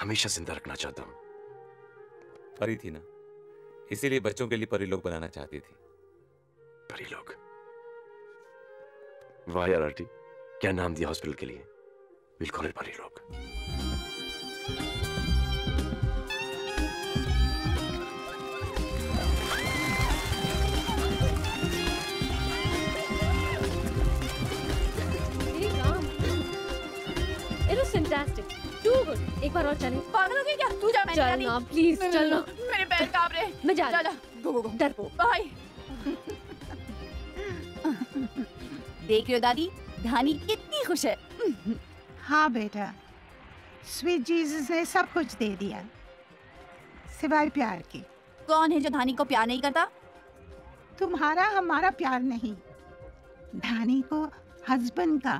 हमेशा जिंदा रखना चाहता हूँ। परी थी ना, इसीलिए बच्चों के लिए परिलोक बनाना चाहती थी। परिलोक। वाह यार आर्टी, क्या नाम दिया हॉस्पिटल के लिए। We'll call it परिलोक। Fantastic. Too good. एक बार और चलें। पागल हो गई क्या? तू जा, मैं जा रही हूँ। चल ना, प्लीज चल ना। मेरे पैर कांप रहे हैं। मैं जा रही हूँ। Go go go. डरपो। बाय। देख रहे हो दादी, धानी कितनी खुश है। हाँ बेटा, स्वीट जीसस ने सब कुछ दे दिया, सिवाय प्यार के। कौन है जो धानी को प्यार नहीं करता? तुम्हारा हमारा प्यार नहीं, धानी को हस्बैंड का,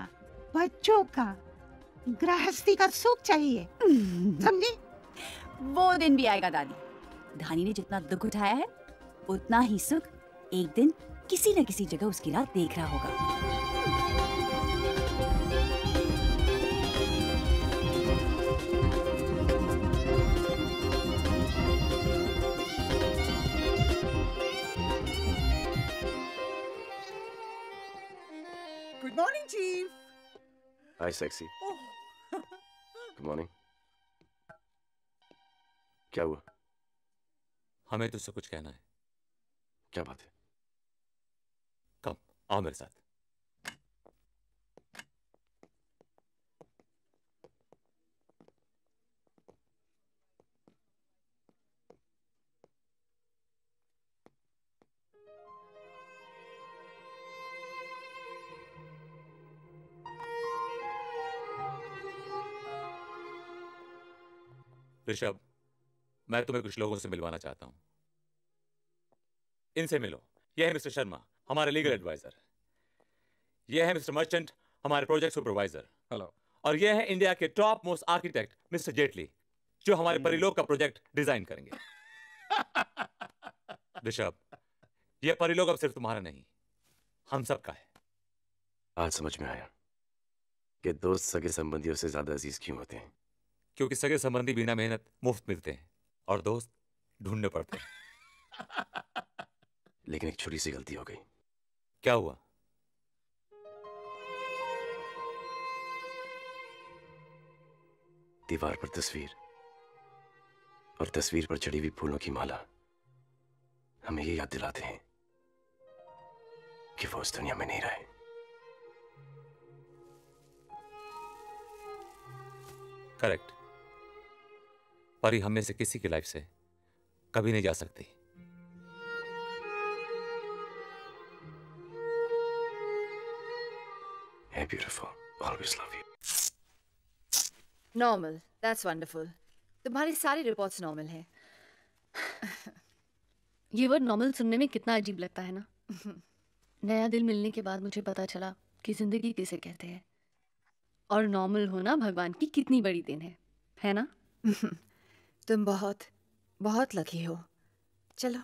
बच्चों का, गृहस्थी का सुख चाहिए, समझी? वो दिन भी आएगा दादी। धानी ने जितना दुख उठाया है, उतना ही सुख एक दिन किसी न किसी जगह उसकी राह देख रहा होगा। Good morning, Chief. Hi, sexy. Good morning. क्या हुआ? हमें तुझसे कुछ कहना है। क्या बात है? कम, आओ मेरे साथ। ऋषभ, मैं तुम्हें कुछ लोगों से मिलवाना चाहता हूँ। इनसे मिलो। यह है मिस्टर शर्मा, हमारे लीगल एडवाइजर। यह है मिस्टर मर्चेंट, हमारे प्रोजेक्ट सुपरवाइजर। हेलो। और यह है इंडिया के top most architect mister Jaitley, जो हमारे परिलोक का प्रोजेक्ट डिजाइन करेंगे। ऋषभ, यह परिलोक अब सिर्फ तुम्हारा नहीं, हम सब का है। आज समझ में आया कि दोस्त सगे संबंधियों से ज्यादा अजीज क्यों होते हैं, क्योंकि सगे संबंधी बिना मेहनत मुफ्त मिलते हैं और दोस्त ढूंढने पड़ते हैं। लेकिन एक छोटी सी गलती हो गई। क्या हुआ? दीवार पर तस्वीर और तस्वीर पर चढ़ी हुई फूलों की माला हमें ये याद दिलाते हैं कि वो उस दुनिया में नहीं रहे। करेक्ट। परी हम में से किसी की लाइफ से कभी नहीं जा सकती। Hey, beautiful. Always love you. Normal. That's wonderful. तुम्हारी सारी रिपोर्ट्स नॉर्मल हैं। ये वर्ड नॉर्मल सुनने में कितना अजीब लगता है ना। नया दिल मिलने के बाद मुझे पता चला कि जिंदगी किसे कहते हैं और नॉर्मल होना भगवान की कितनी बड़ी देन है, है ना? तुम बहुत बहुत लकी हो। चलो,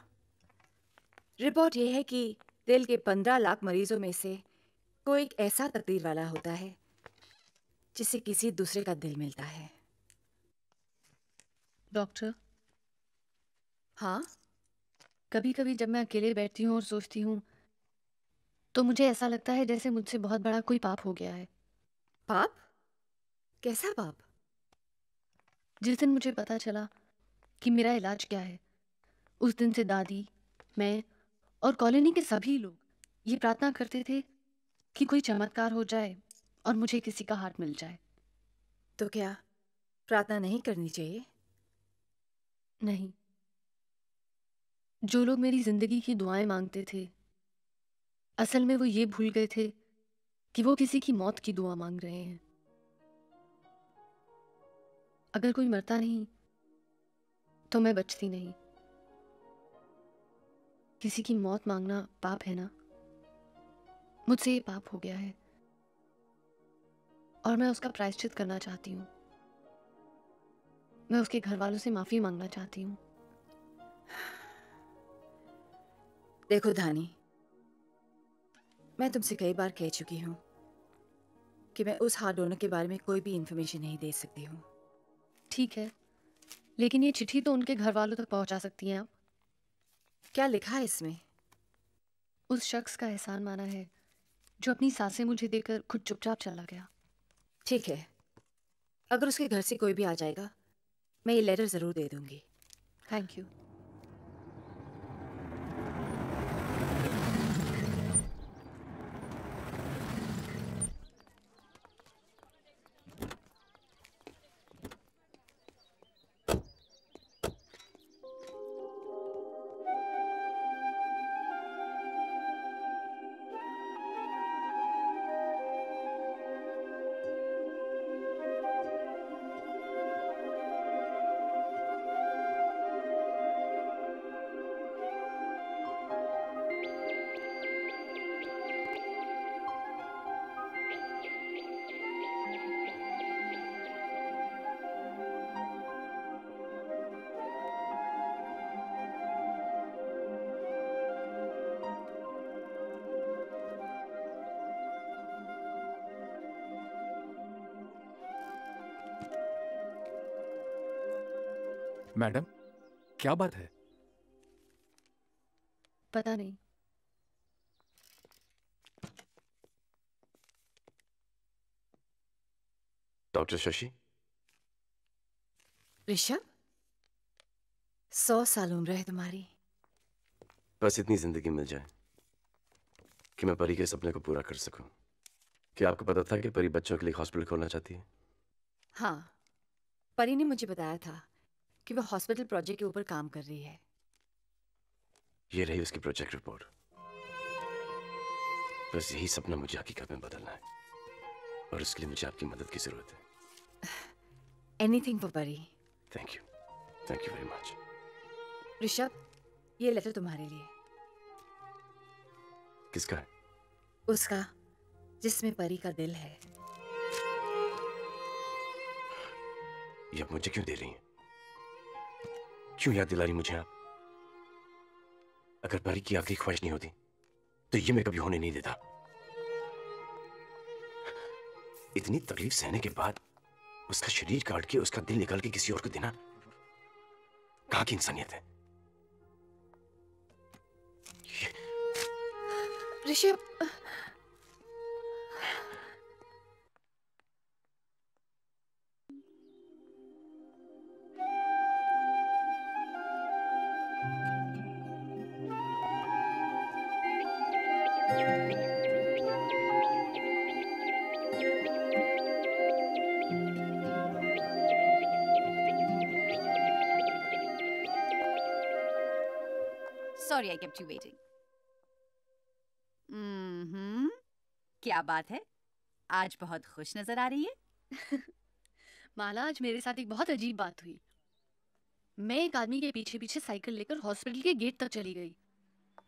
रिपोर्ट ये है कि दिल के 15 लाख मरीजों में से कोई एक ऐसा तकदीर वाला होता है जिसे किसी दूसरे का दिल मिलता है। डॉक्टर? हाँ? कभी कभी जब मैं अकेले बैठती हूँ और सोचती हूँ तो मुझे ऐसा लगता है जैसे मुझसे बहुत बड़ा कोई पाप हो गया है। पाप? कैसा पाप? जिस दिन मुझे पता चला कि मेरा इलाज क्या है, उस दिन से दादी, मैं और कॉलोनी के सभी लोग ये प्रार्थना करते थे कि कोई चमत्कार हो जाए और मुझे किसी का हाथ मिल जाए। तो क्या प्रार्थना नहीं करनी चाहिए? नहीं। जो लोग मेरी जिंदगी की दुआएं मांगते थे, असल में वो ये भूल गए थे कि वो किसी की मौत की दुआ मांग रहे हैं। अगर कोई मरता नहीं तो मैं बचती नहीं। किसी की मौत मांगना पाप है ना? मुझसे ये पाप हो गया है और मैं उसका प्रायश्चित करना चाहती हूँ। मैं उसके घर वालों से माफी मांगना चाहती हूँ। देखो धानी, मैं तुमसे कई बार कह चुकी हूँ कि मैं उस हार्ट डोनर के बारे में कोई भी इन्फॉर्मेशन नहीं दे सकती हूँ। ठीक है, लेकिन ये चिट्ठी तो उनके घर वालों तक पहुँचा सकती हैं आप। क्या लिखा है इसमें? उस शख्स का एहसान माना है जो अपनी सांसें मुझे देकर खुद चुपचाप चला गया। ठीक है, अगर उसके घर से कोई भी आ जाएगा मैं ये लेटर ज़रूर दे दूँगी। Thank you. मैडम, क्या बात है? पता नहीं। डॉक्टर शशि? ऋषभ, 100 साल उम्र है तुम्हारी। बस इतनी जिंदगी मिल जाए कि मैं परी के सपने को पूरा कर सकूं। क्या आपको पता था कि परी बच्चों के लिए हॉस्पिटल खोलना चाहती है? हाँ, परी ने मुझे बताया था कि वह हॉस्पिटल प्रोजेक्ट के ऊपर काम कर रही है। ये रही उसकी प्रोजेक्ट रिपोर्ट। बस यही सपना मुझे हकीकत में बदलना है और इसके लिए मुझे आपकी मदद की जरूरत है। Anything for Pari. Thank you very much. Rishabh, ये लेटर तुम्हारे लिए। किसका है? उसका जिसमें परी का दिल है। ये आप मुझे क्यों दे रही हैं? क्यों याद दिला रही मुझे आप? अगर परी की आखिरी ख्वाहिश नहीं होती तो ये मैं कभी होने नहीं देता। इतनी तकलीफ सहने के बाद उसका शरीर काट के उसका दिल निकाल के किसी और को देना कहाँ की इंसानियत है। Rishabh sorry I kept you waiting. क्या बात है, आज बहुत खुश नजर आ रही है। माला, आज मेरे साथ एक बहुत अजीब बात हुई। मैं एक आदमी के पीछे पीछे साइकिल लेकर हॉस्पिटल के गेट तक चली गई।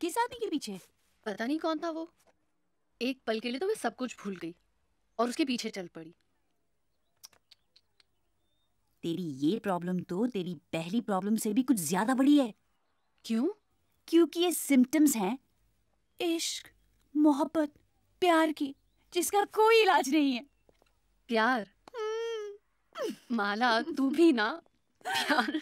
किस आदमी के पीछे? पता नहीं कौन था वो। एक पल के लिए तो मैं सब कुछ भूल गई और उसके पीछे चल पड़ी। तेरी ये प्रॉब्लम तो तेरी पहली प्रॉब्लम से भी कुछ ज्यादा बड़ी है। क्यों? क्योंकि ये सिम्टम्स हैं इश्क, मोहब्बत, प्यार की, जिसका कोई इलाज नहीं है। प्यार? माला तू भी ना, प्यार।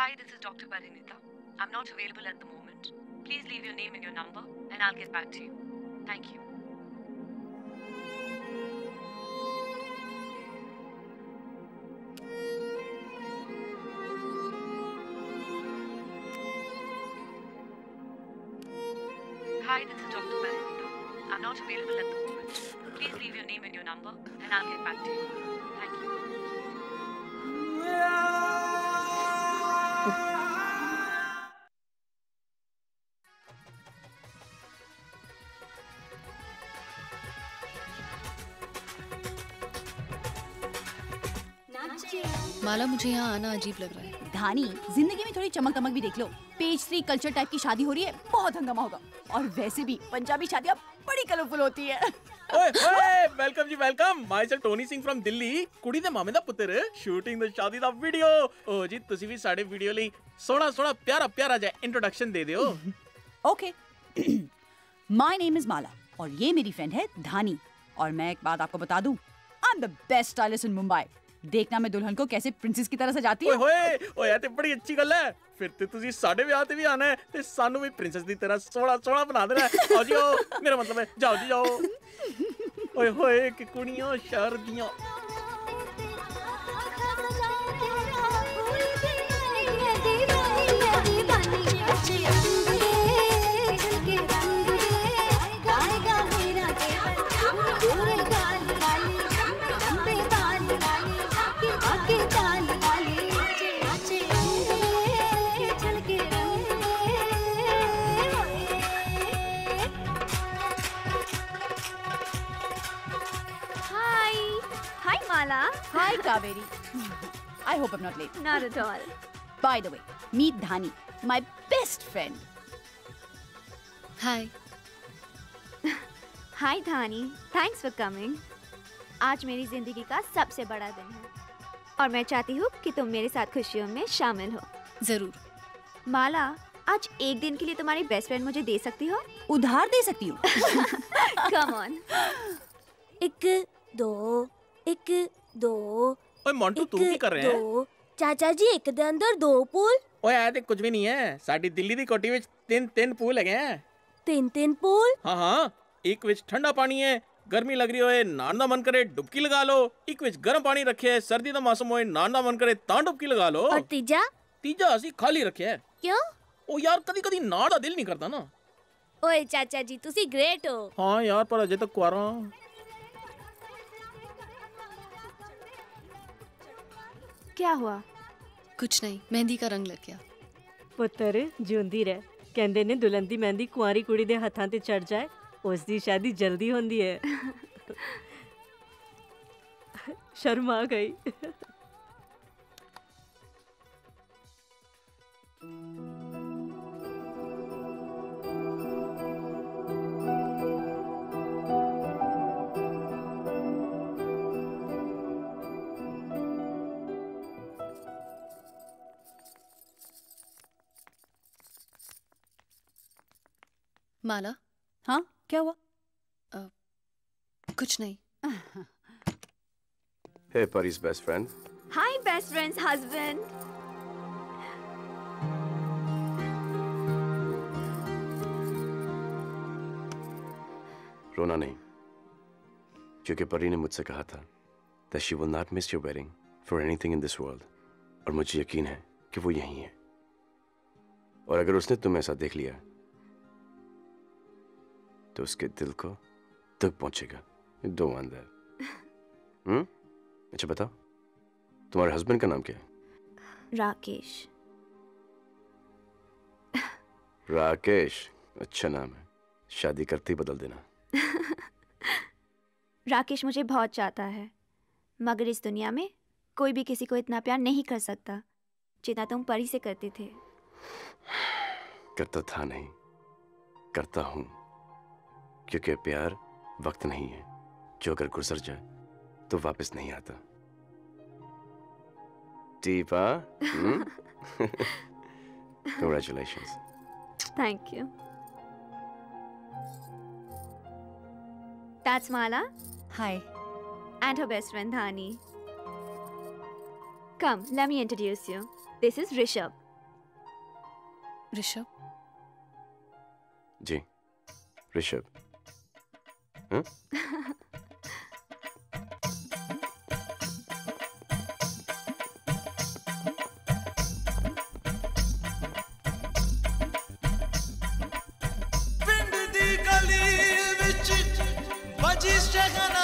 Hi, this is Dr. Parinita. I'm not available at the moment. Please leave your name and your number and I'll get back to you. Thank you. Hi, this is Dr. Parinita. I'm not available at the moment. Please leave your name and your number and I'll get back to you. Thank you. माला, मुझे यहाँ आना अजीब लग रहा है। धानी, जिंदगी में थोड़ी चमक दमक भी देख लो। पेज 3 कल्चर टाइप की शादी हो रही है, बहुत हंगामा होगा। और वैसे भी पंजाबी शादियाँ बड़ी कलरफुल होती है। ओए ओए, वेलकम जी welcome. Myself Tony Singh from Delhi. कुड़ी दे मामे दा पुत्र, शूटिंग द शादी दा वीडियो। ओ जी, तुसी भी साडे वीडियो लई सोना सोना प्यारा प्यारा जा इंट्रोडक्शन दे दियो। Okay, my name is Mala और ये मेरी फ्रेंड है धानी। और मैं एक बात आपको बता दूं, I am the best stylist in Mumbai. देखना मैं दुल्हन को कैसे प्रिंसेस की तरह सजाती हूं। ओए ओए, ये तो बड़ी अच्छी गल है। फिर ते तुसी साडे ब्याह ते भी आना है ते सानू भी प्रिंसेस दी तरह सोहना सोहना बना देना है। आओ जी आओ, मेरा मतलब है जाओ जी जाओ। ओए होए कि कुड़ियां शहर दियां। Hi Kaveri. I hope I'm not late. Not at all. By the way, meet Dhani, my best friend. Hi. Hi Dhani. Thanks for coming. आज मेरी जिंदगी का सबसे बड़ा दिन है और मैं चाहती हूँ कि तुम मेरे साथ खुशियों में शामिल हो। जरूर। माला, आज एक दिन के लिए तुम्हारी बेस्ट फ्रेंड मुझे दे सकती हो? उधार दे सकती हूँ। Come on. 1 2 1 2। ओए मोंटू, तू भी कर रहे हैं? 2 चाचा जी, एक दे अंदर 2 पूल। ओए यार, देख कुछ भी नहीं है। साडी दिल्ली दी कोटी विच 3-3 पूल है। 3-3 पूल? हां, एक विच ठंडा पानी है, गर्मी लग रही होए नान दा मन करे डुबकी लगा लो। एक विच गर्म पानी रखे है, सर्दी दा मौसम होए नान दा मन करे तां डुबकी लगा लो। और तीजा असि खाली रखे है। क्यों? ओ यार, कदी-कदी नान दा दिल नहीं करता ना। ओए चाचा जी, तुसी ग्रेट हो। हां यार, पर अजे तक कुआरा। क्या हुआ? कुछ नहीं, मेहंदी का रंग लग गया। पुत्र जूंदी रह, कहंदे ने दुल्हन दी मेहंदी कुआरी कुड़ी दे हाथां ते चढ़ जाए, उस दी शादी जल्दी होंदी है। शर्मा गई। माला। हाँ क्या हुआ? कुछ नहीं। Hey, Pari's best friend. Hi, best friend's husband. रोना नहीं, क्योंकि परी ने मुझसे कहा था that she will not miss your wedding for anything in this world. और मुझे यकीन है कि वो यहीं है। और अगर उसने तुम्हें ऐसा देख लिया तो उसके दिल को दुख पहुंचेगा। Don't want that. अच्छा बताओ, तुम्हारे हस्बैंड का नाम क्या है? राकेश। राकेश, अच्छा नाम है। शादी करते ही बदल देना। राकेश मुझे बहुत चाहता है, मगर इस दुनिया में कोई भी किसी को इतना प्यार नहीं कर सकता जितना तुम परी से करते थे। करता था नहीं, करता हूँ, क्योंकि प्यार वक्त नहीं है जो अगर गुजर जाए तो वापस नहीं आता। Deepa, congratulations. Thank you. That's Mala. Hi. And her best friend Dhani. Come, let me introduce you. This is Rishab. Rishab? Ji, Rishab. Huh? Sakharam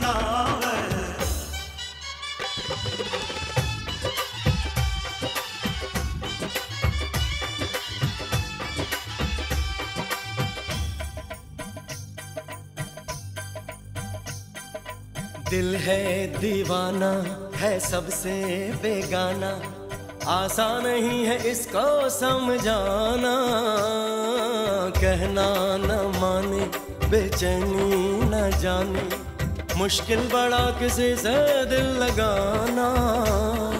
दिल है दीवाना है सबसे बेगाना, आसान नहीं है इसको समझाना। कहना न माने बेचैनी न जाने, मुश्किल बड़ा किसी से दिल लगाना।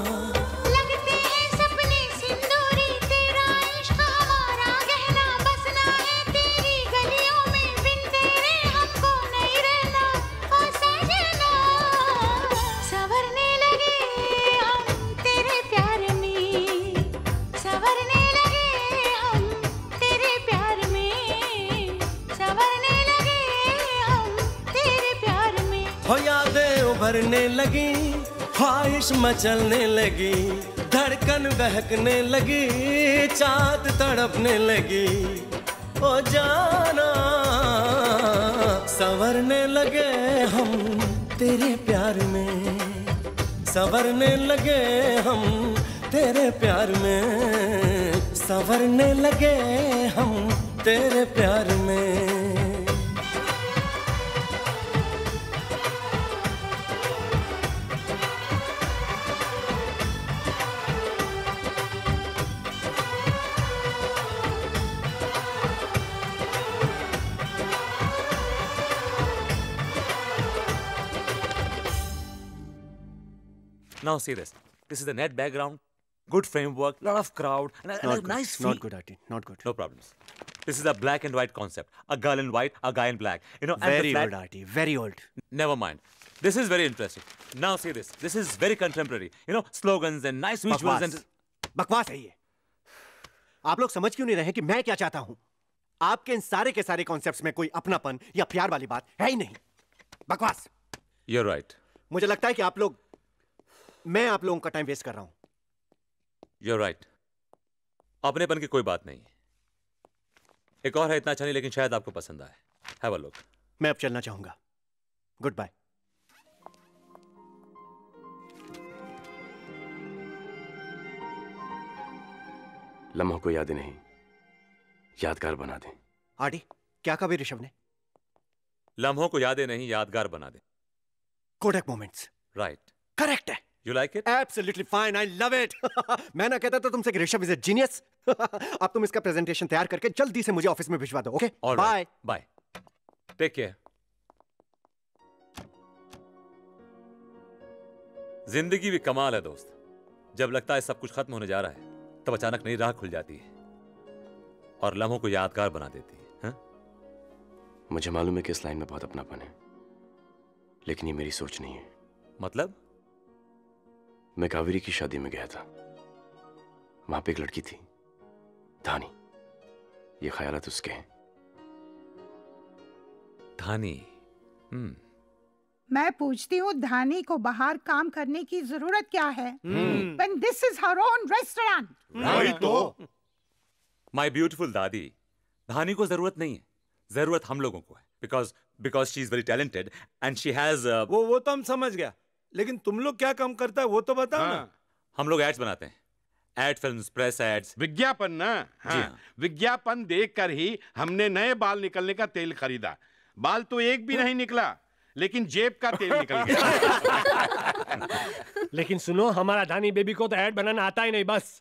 लगते हैं सपने सिंदूरी तेरा इश्क हमारा गहना, बसना है तेरी गलियों में बिन तेरे हमको नहीं रहना। ओ सजना सवरने लगे हम तेरे प्यार में, सवरने लगे हम तेरे प्यार में, सवरने लगे हम तेरे प्यार में। हो यादें उभरने लगी, ख्वाहिश मचलने लगी, धड़कन बहकने लगी, चाहत तड़पने लगी। ओ जाना संवरने लगे हम तेरे प्यार में, संवरने लगे हम तेरे प्यार में, संवरने लगे हम तेरे प्यार में। Now see this. This is the net background, good framework, lot of crowd, and a nice feel. Not good, Artie. Not good. No problems. This is a black and white concept. A girl in white, a guy in black. You know, very old, Artie. Very old. Never mind. This is very interesting. Now see this. This is very contemporary. You know, slogans and nice visuals and. बकवास है ये. आप लोग समझ क्यों नहीं रहे कि मैं क्या चाहता हूँ? आपके इन सारे के सारे concepts में कोई अपनापन या प्यार वाली बात है ही नहीं. बकवास. You're right. मुझे लगता है कि आप लोग मैं आप लोगों का टाइम वेस्ट कर रहा हूं. You're right. अपनेपन की कोई बात नहीं. एक और है इतना अच्छा नहीं लेकिन शायद आपको पसंद आए. Have a look. मैं अब चलना चाहूंगा. Good bye. लम्हों को याद नहीं, यादगार बना दें. आर्टी, क्या कहा ऋषभ ने? लम्हों को यादें नहीं, यादगार बना दें. Kodak moments. राइट. करेक्ट है. You like it? Absolutely fine. I love it. मैं ना कहता था तुमसे कि ऋषभ is a genius. अब तुम इसका प्रेजेंटेशन तैयार करके जल्दी से मुझे ऑफिस में भिजवा दो, okay? All right. Bye. Bye. Take care. जिंदगी भी कमाल है दोस्त. जब लगता है सब कुछ खत्म होने जा रहा है, तब अचानक नई राह खुल जाती है और लम्हों को यादगार बना देती है. हा? मुझे मालूम है कि इस लाइन में बहुत अपनापन है, लेकिन ये मेरी सोच नहीं है. मतलब? मैं कावेरी की शादी में गया था. वहां पे एक लड़की थी, धानी. ये ख्यालात उसके हैं. धानी. मैं पूछती हूँ धानी को बाहर काम करने की जरूरत क्या है? When this is her own restaurant. Right तो. My beautiful दादी, धानी को जरूरत नहीं है. जरूरत हम लोगों को है. Because she is very talented and she has. वो तो हम समझ गया. लेकिन तुम लोग क्या काम करता है वो तो बताओ. हाँ. ना हम लोग एड्स बनाते हैं. एड फिल्म्स, प्रेस एड्स, विज्ञापन ना. हाँ. विज्ञापन देखकर ही हमने नए बाल निकलने का तेल खरीदा. बाल तो एक भी नहीं निकला लेकिन जेब का तेल निकल गया. लेकिन सुनो, हमारा धानी बेबी को तो एड बनाना आता ही नहीं. बस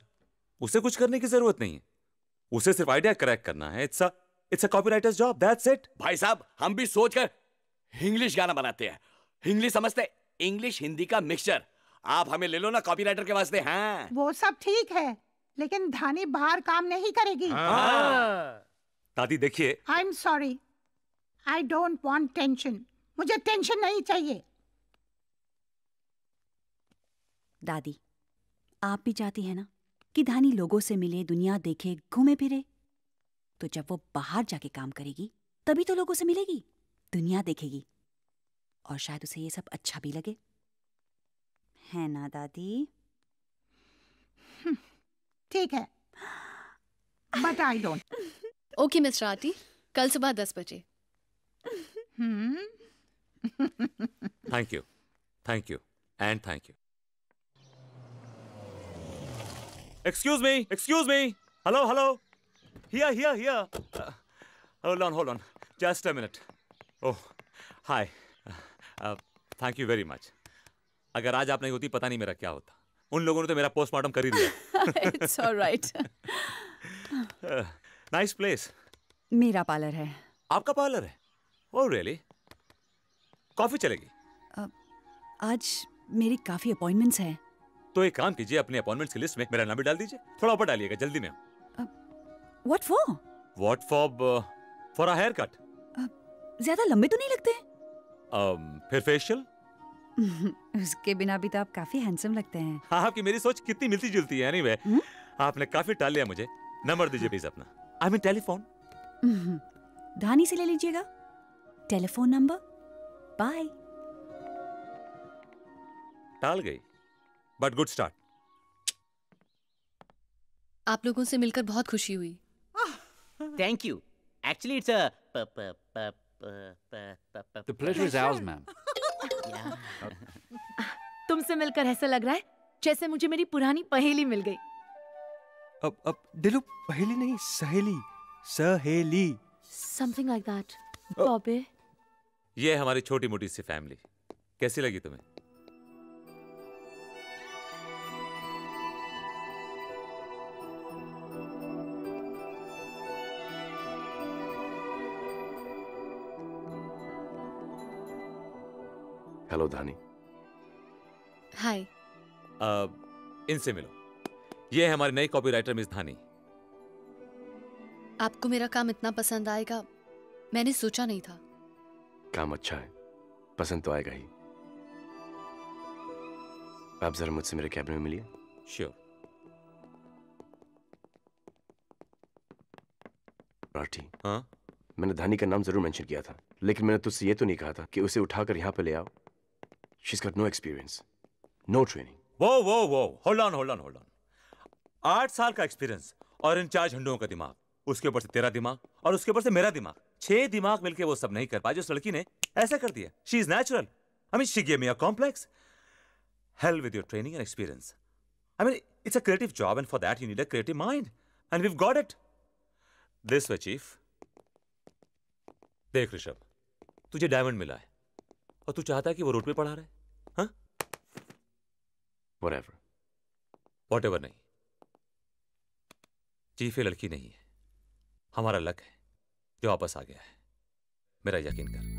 उसे कुछ करने की जरूरत नहीं है. उसे सिर्फ आइडिया क्रैक करना है. It's a copywriter's job, that's it. भाई साहब, हम भी सोचकर इंग्लिश गाना बनाते हैं. इंग्लिश समझते हैं, इंग्लिश हिंदी का मिक्सचर. आप हमें ले लो ना कॉपीराइटर के वास्ते. हाँ. वो सब ठीक है लेकिन धानी बाहर काम नहीं करेगी. दादी देखिए. I am sorry, I don't want tension. मुझे टेंशन नहीं चाहिए. दादी, आप भी चाहती है ना कि धानी लोगों से मिले, दुनिया देखे, घूमे फिरे. तो जब वो बाहर जाके काम करेगी तभी तो लोगों से मिलेगी, दुनिया देखेगी और शायद उसे ये सब अच्छा भी लगे, है ना दादी? ठीक है, but I don't. Okay, mister Arti, कल सुबह 10 बजे. Thank you, and thank you. Excuse me, hello, hello. Here, here, here. Hold on, hold on, just a minute. Oh, hi. Thank you very much. अगर आज आप नहीं होती पता नहीं मेरा क्या होता. उन लोगों ने तो मेरा पोस्टमार्टम कर ही दिया. It's all right. Nice place. मेरा पार्लर है. आपका पार्लर है? Oh really? कॉफी चलेगी? आज मेरी काफी अपॉइंटमेंट्स हैं. तो एक काम कीजिए, अपने अपॉइंटमेंट्स की लिस्ट में मेरा नाम भी डाल दीजिए. थोड़ा ऊपर डालिएगा जल्दी में. What for? What for? For a haircut. ज़्यादा लंबे तो नहीं लगते? फिर फेशियल? उसके बिना भी तो आप काफी हैंडसम लगते हैं. हाँ, आपकी मेरी सोच कितनी मिलती जुलती है. एनीवे, आपने काफी टाल लिया मुझे. नंबर दीजिए प्लीज अपना. I mean telephone. धानी से ले लीजिएगा टेलीफोन नंबर. बाय. टाल गई बट गुड स्टार्ट. आप लोगों से मिलकर बहुत खुशी हुई. Thank you. Actually it's a the pleasure is ours ma'am. तुमसे मिलकर ऐसा लग रहा है जैसे मुझे मेरी पुरानी पहेली मिल गई. अब दिलू पहेली नहीं सहेली. सहेली समथिंग लाइक दैट. बॉबी, ये हमारी छोटी मोटी सी फैमिली. कैसी लगी तुम्हें? हेलो धानी. हाय. इनसे मिलो, ये है हमारी नई कॉपीराइटर मिस धानी. आपको मेरा काम इतना पसंद आएगा मैंने सोचा नहीं था. काम अच्छा है, पसंद तो आएगा ही. आप जरा मुझसे मेरे कैबिन में मिलिए. श्योर. आर्टी, हाँ, मैंने धानी का नाम जरूर मेंशन किया था, लेकिन मैंने तुझसे ये तो नहीं कहा था कि उसे उठाकर यहाँ पे ले आओ. She's got no experience, no training. Whoa, whoa, whoa! Hold on, hold on, hold on. 8 साल का experience और इन 4 झंडों का दिमाग, उसके ऊपर से तेरा दिमाग और उसके ऊपर से मेरा दिमाग, 6 दिमाग मिलके वो सब नहीं कर पाए जो उस लड़की ने ऐसा कर दिया. She is natural. I mean, she gave me a complex. Hell with your training and experience. I mean, it's a creative job, and for that you need a creative mind, and we've got it. This way, chief. देख ऋषभ, तुझे diamond मिला है और तू चाहता है कि वो रोड पे पढ़ा रहे. हाँ, whatever, whatever नहीं. चीफ ये लड़की नहीं है, हमारा लक है जो वापस आ गया है. मेरा यकीन कर.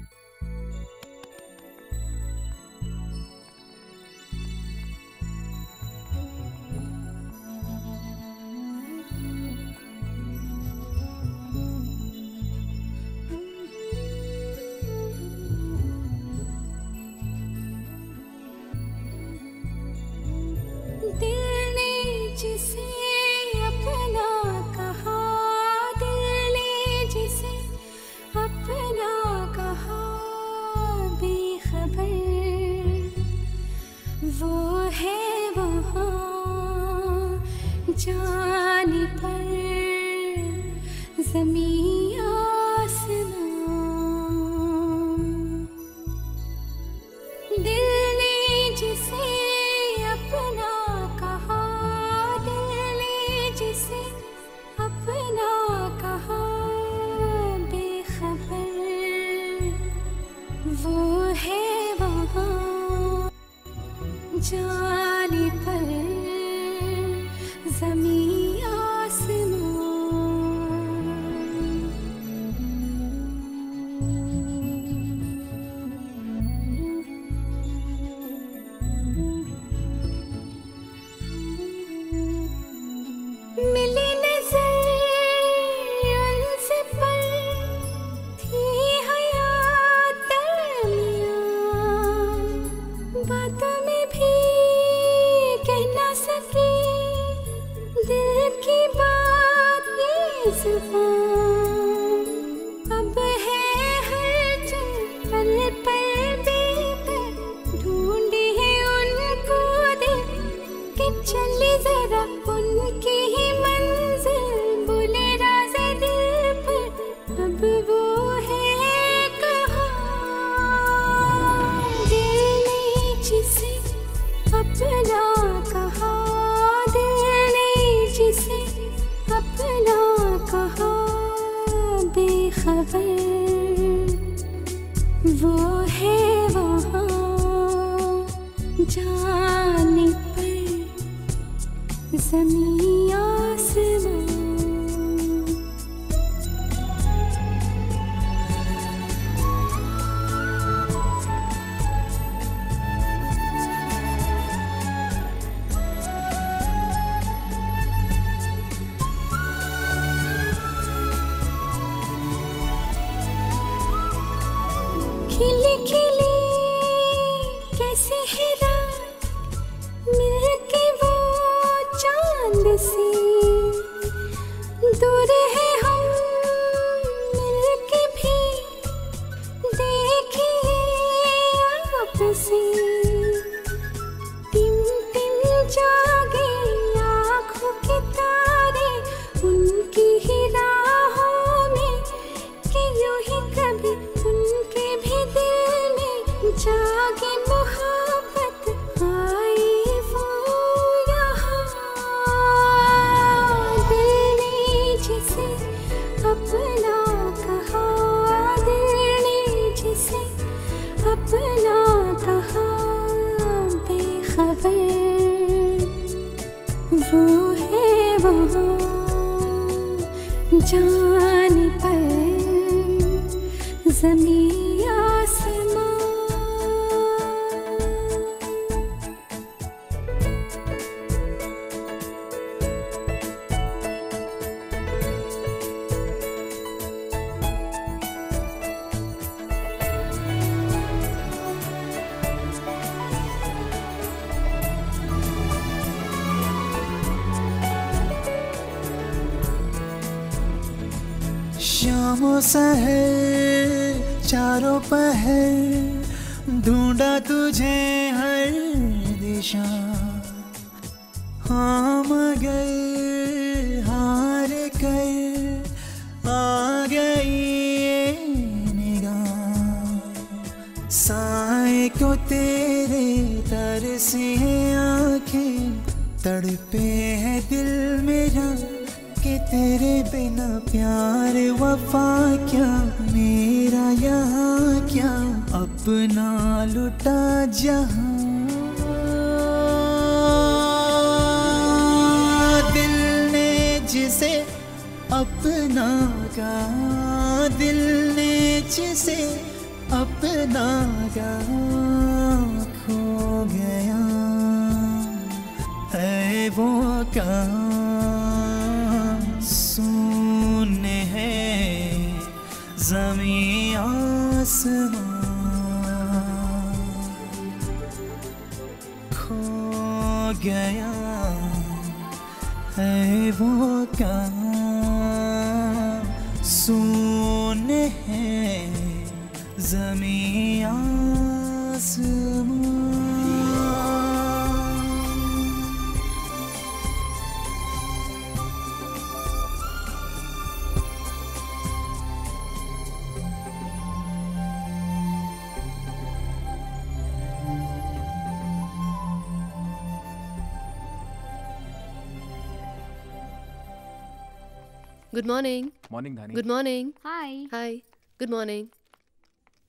Good morning. Morning, Dhani. Good morning. Hi. Hi. Good morning.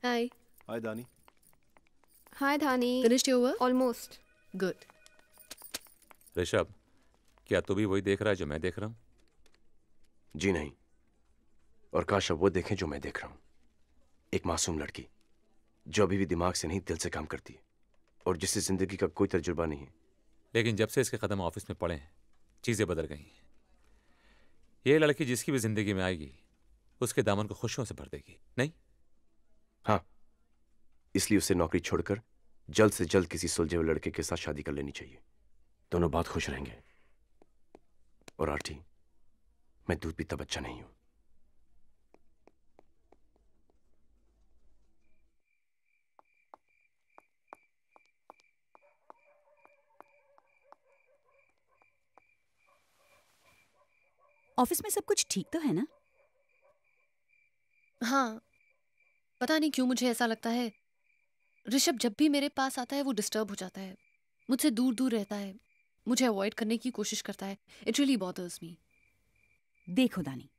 Hi. Hi, Dhani. Hi, Dhani. Finished your work? Almost. Good. Rishabh, क्या तू भी वही देख रहा है जो मैं देख रहा हूँ? जी नहीं. और काश अब वो देखें जो मैं देख रहा हूँ. एक मासूम लड़की, जो अभी भी दिमाग से नहीं दिल से काम करती है, और जिससे जिंदगी का कोई तजुर्बा नहीं है. लेकिन जब से इसके कदम ऑफिस में पड़े हैं, चीजें बदल गई हैं. ये लड़की जिसकी भी जिंदगी में आएगी उसके दामन को खुशियों से भर देगी, नहीं? हाँ, इसलिए उसे नौकरी छोड़कर जल्द से जल्द किसी सुलझे हुए लड़के के साथ शादी कर लेनी चाहिए. दोनों बहुत खुश रहेंगे. और आरती, मैं दूध पीता बच्चा नहीं हूं. ऑफिस में सब कुछ ठीक तो है ना? हाँ, पता नहीं क्यों मुझे ऐसा लगता है. ऋषभ जब भी मेरे पास आता है वो डिस्टर्ब हो जाता है, मुझसे दूर दूर रहता है, मुझे अवॉइड करने की कोशिश करता है. It really bothers me. देखो दानी,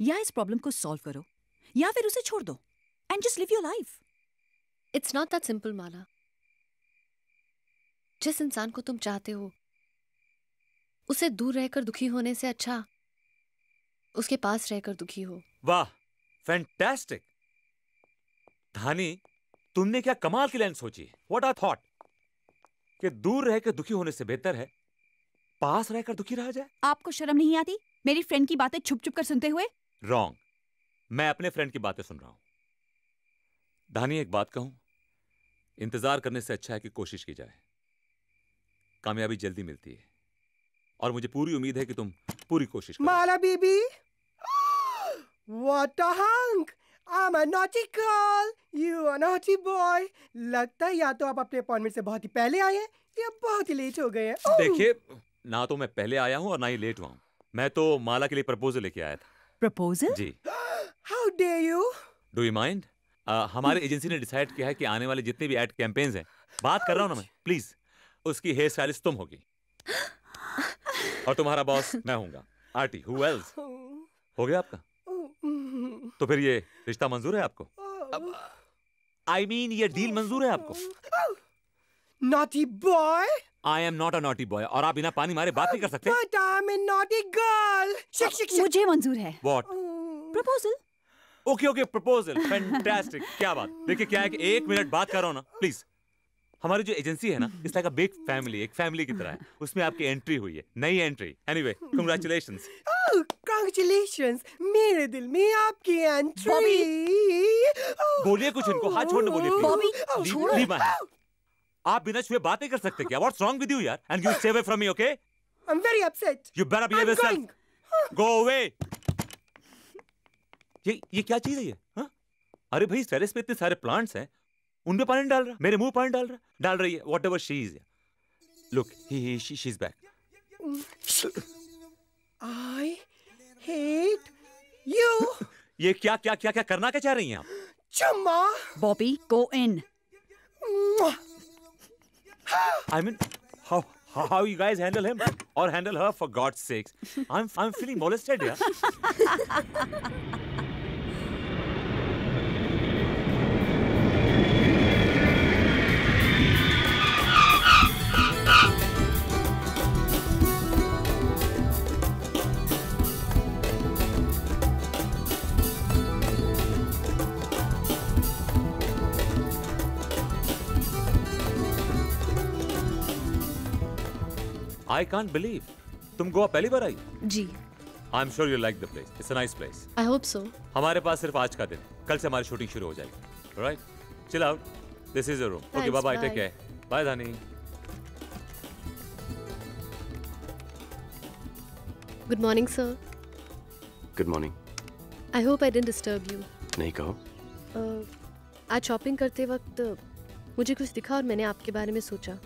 या इस प्रॉब्लम को सॉल्व करो या फिर उसे छोड़ दो and just live your life. It's not that simple Mala. जिस इंसान को तुम चाहते हो उसे दूर रहकर दुखी होने से अच्छा उसके पास रहकर दुखी हो. वाह, फैंटास्टिक. धानी, तुमने क्या कमाल की लाइन सोची. व्हाट आई थॉट कि दूर रहकर दुखी होने से बेहतर है पास रहकर दुखी रहा जाए. आपको शर्म नहीं आती मेरी फ्रेंड की बातें छुप छुप कर सुनते हुए? रॉन्ग. मैं अपने फ्रेंड की बातें सुन रहा हूँ. धानी, एक बात कहूँ, इंतजार करने से अच्छा है कि कोशिश की जाए. कामयाबी जल्दी मिलती है और मुझे पूरी उम्मीद है कि तुम पूरी कोशिश करो. माला बीबी, what a hunk. I'm a naughty girl, you a naughty boy. लगता है या तो आप अपने अपॉइंटमेंट से बहुत ही पहले आए हैं या बहुत ही लेट हो गए हैं। देखिए, ना तो मैं पहले आया हूँ और ना ही लेट हुआ हूँ। मैं तो माला के लिए प्रपोजल लेके आया था। प्रपोजल? जी। How dare you? Do you mind? हमारे एजेंसी ने डिसाइड किया है कि आने वाले जितने भी एड कैंपेन्स हैं, बात कर रहा हूँ ना मैं, प्लीज उसकी हेयर स्टाइलिस्ट तुम होगी और तुम्हारा बॉस मैं हूँगा। Arty, who else? हो गया आपका? तो फिर ये रिश्ता मंजूर है आपको? I mean, ये डील मंजूर है आपको? Naughty boy? I am not a naughty boy. और आप बिना पानी मारे बात नहीं कर सकते। But I'm a naughty girl. शिक, शिक, शिक। मुझे मंजूर है। What? Proposal? Okay, okay, proposal. Fantastic. क्या बात? देखिए क्या है कि एक मिनट बात करो ना, प्लीज। हमारी जो एजेंसी है ना, it's like a big family, एक फैमिली की तरह है। उसमें आपकी एंट्री हुई है, नई entry. Anyway, congratulations. Oh, congratulations. मेरे दिल में आपकी एंट्री। बॉबी, बोलिए कुछ इनको, हाथ छोड़ने बोलिए। बॉबी, छोड़ो। लीमा, आप बिना छुए बातें कर सकते क्या? What's wrong with you, यार? And you stay away from me, okay? I'm very upset. You better behave yourself. Go away. ये क्या चीज है ये? हाँ? अरे भाई, टेरेस पे इतने सारे प्लांट्स हैं, उनमें पानी डाल रहा, मेरे मुंह पानी डाल रही है। Whatever she is, look, she's back. I hate you. ये क्या क्या क्या क्या करना क्या चाह रही हैं आप? चम्मा। Bobby, go in. I mean, how you guys handle him or handle her for God's sakes? I'm feeling molested here. I can't believe. तुम गोवा पहली बार आई? जी। I'm sure you like the place. It's a nice place. I hope so. हमारे पास सिर्फ आज का दिन, कल से हमारी शूटिंग शुरू हो जाएगी। All right? Chill out. This is your room. Thanks, okay, bye-bye. Take care. Bye, Dhani. Good morning, sir. Good morning. I hope I didn't disturb you. नहीं कहो। आज शॉपिंग करते वक्त मुझे कुछ दिखा और मैंने आपके बारे में सोचा।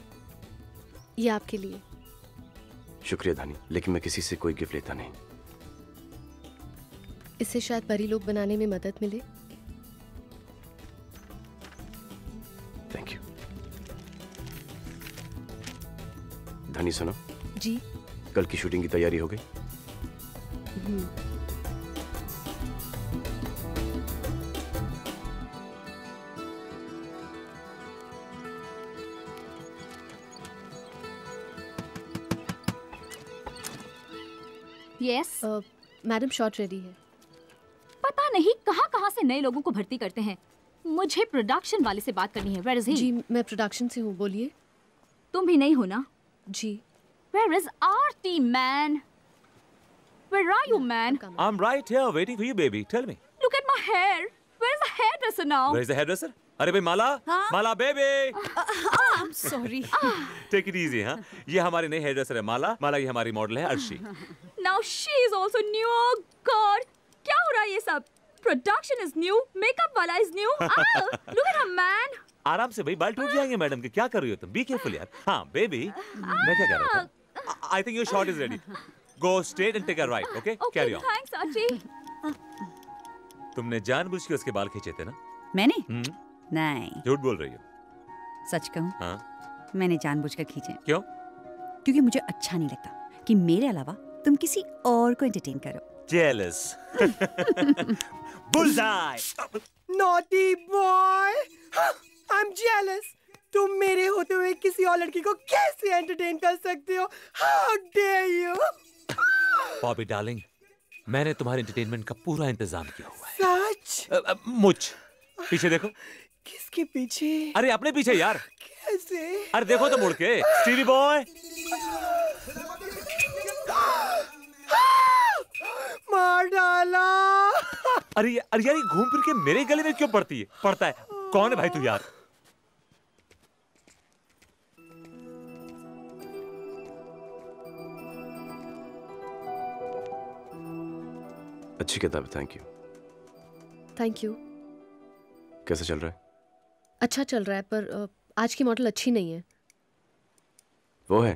ये आपके लिए। शुक्रिया धानी, लेकिन मैं किसी से कोई गिफ्ट लेता नहीं। इससे शायद परीलोक बनाने में मदद मिले। Thank you. धानी सुनो। जी। कल की शूटिंग की तैयारी हो गई? Yes. मैडम शॉट रेडी है। पता नहीं कहाँ कहाँ से नए लोगों को भर्ती करते हैं। मुझे प्रोडक्शन वाले से बात करनी है। Where is he? जी, मैं प्रोडक्शन से हूँ, बोलिए। तुम भी नहीं हो ना? जी। Where is Artie, man? Where are you, man? I'm right here waiting for you, baby. Tell me. Look at my hair. Where is the hairdresser now? Where is the hairdresser? अरे भाई माला, हाँ? माला बेबे। I'm sorry. Take it easy, हाँ? ये हमारे नए hairdresser है माला। माला ये हमारी मॉडल है Arshi. Now she is also new. Oh God, क्या हो रहा है ये सब? Production is new, makeup वाला is new. Oh, look at her, man. आराम से भाई, बाल टूट जाएंगे मैडम के। क्या कर रही हो तुम? Be careful यार। हाँ बेबी, मैं क्या कह रहा था? I think your shot is ready. Go straight and take a right, okay? Carry on. Thanks, Archie. तुमने जानबूझ के उसके बाल खींचे थे ना? मैंने? नहीं। झूठ बोल रही हो। सच कहूँ? हाँ। मैंने जानबूझकर खींचे। क्यों? क्योंकि मुझे अच्छा नहीं लगता कि मेरे अलावा तुम किसी और को एंटरटेन करो। Jealous. Bullseye. Naughty boy. I'm jealous. तुम मेरे होते हुए किसी और लड़की को कैसे एंटरटेन कर सकते हो? How dare you? Bobby darling, मैंने तुम्हारे एंटरटेनमेंट का पूरा इंतजाम किया हुआ है। सच? मुझ पीछे देखो। किसके पीछे? अरे अपने पीछे यार। कैसे? अरे देखो तो मुड़ के। Stevie boy. मार डाला। अरे यार, ये घूम फिर के मेरे गले में क्यों पड़ता है? कौन है भाई तू यार? अच्छी किताब। Thank you. कैसे चल रहा है? अच्छा चल रहा है, पर आज की मॉडल अच्छी नहीं है। वो है,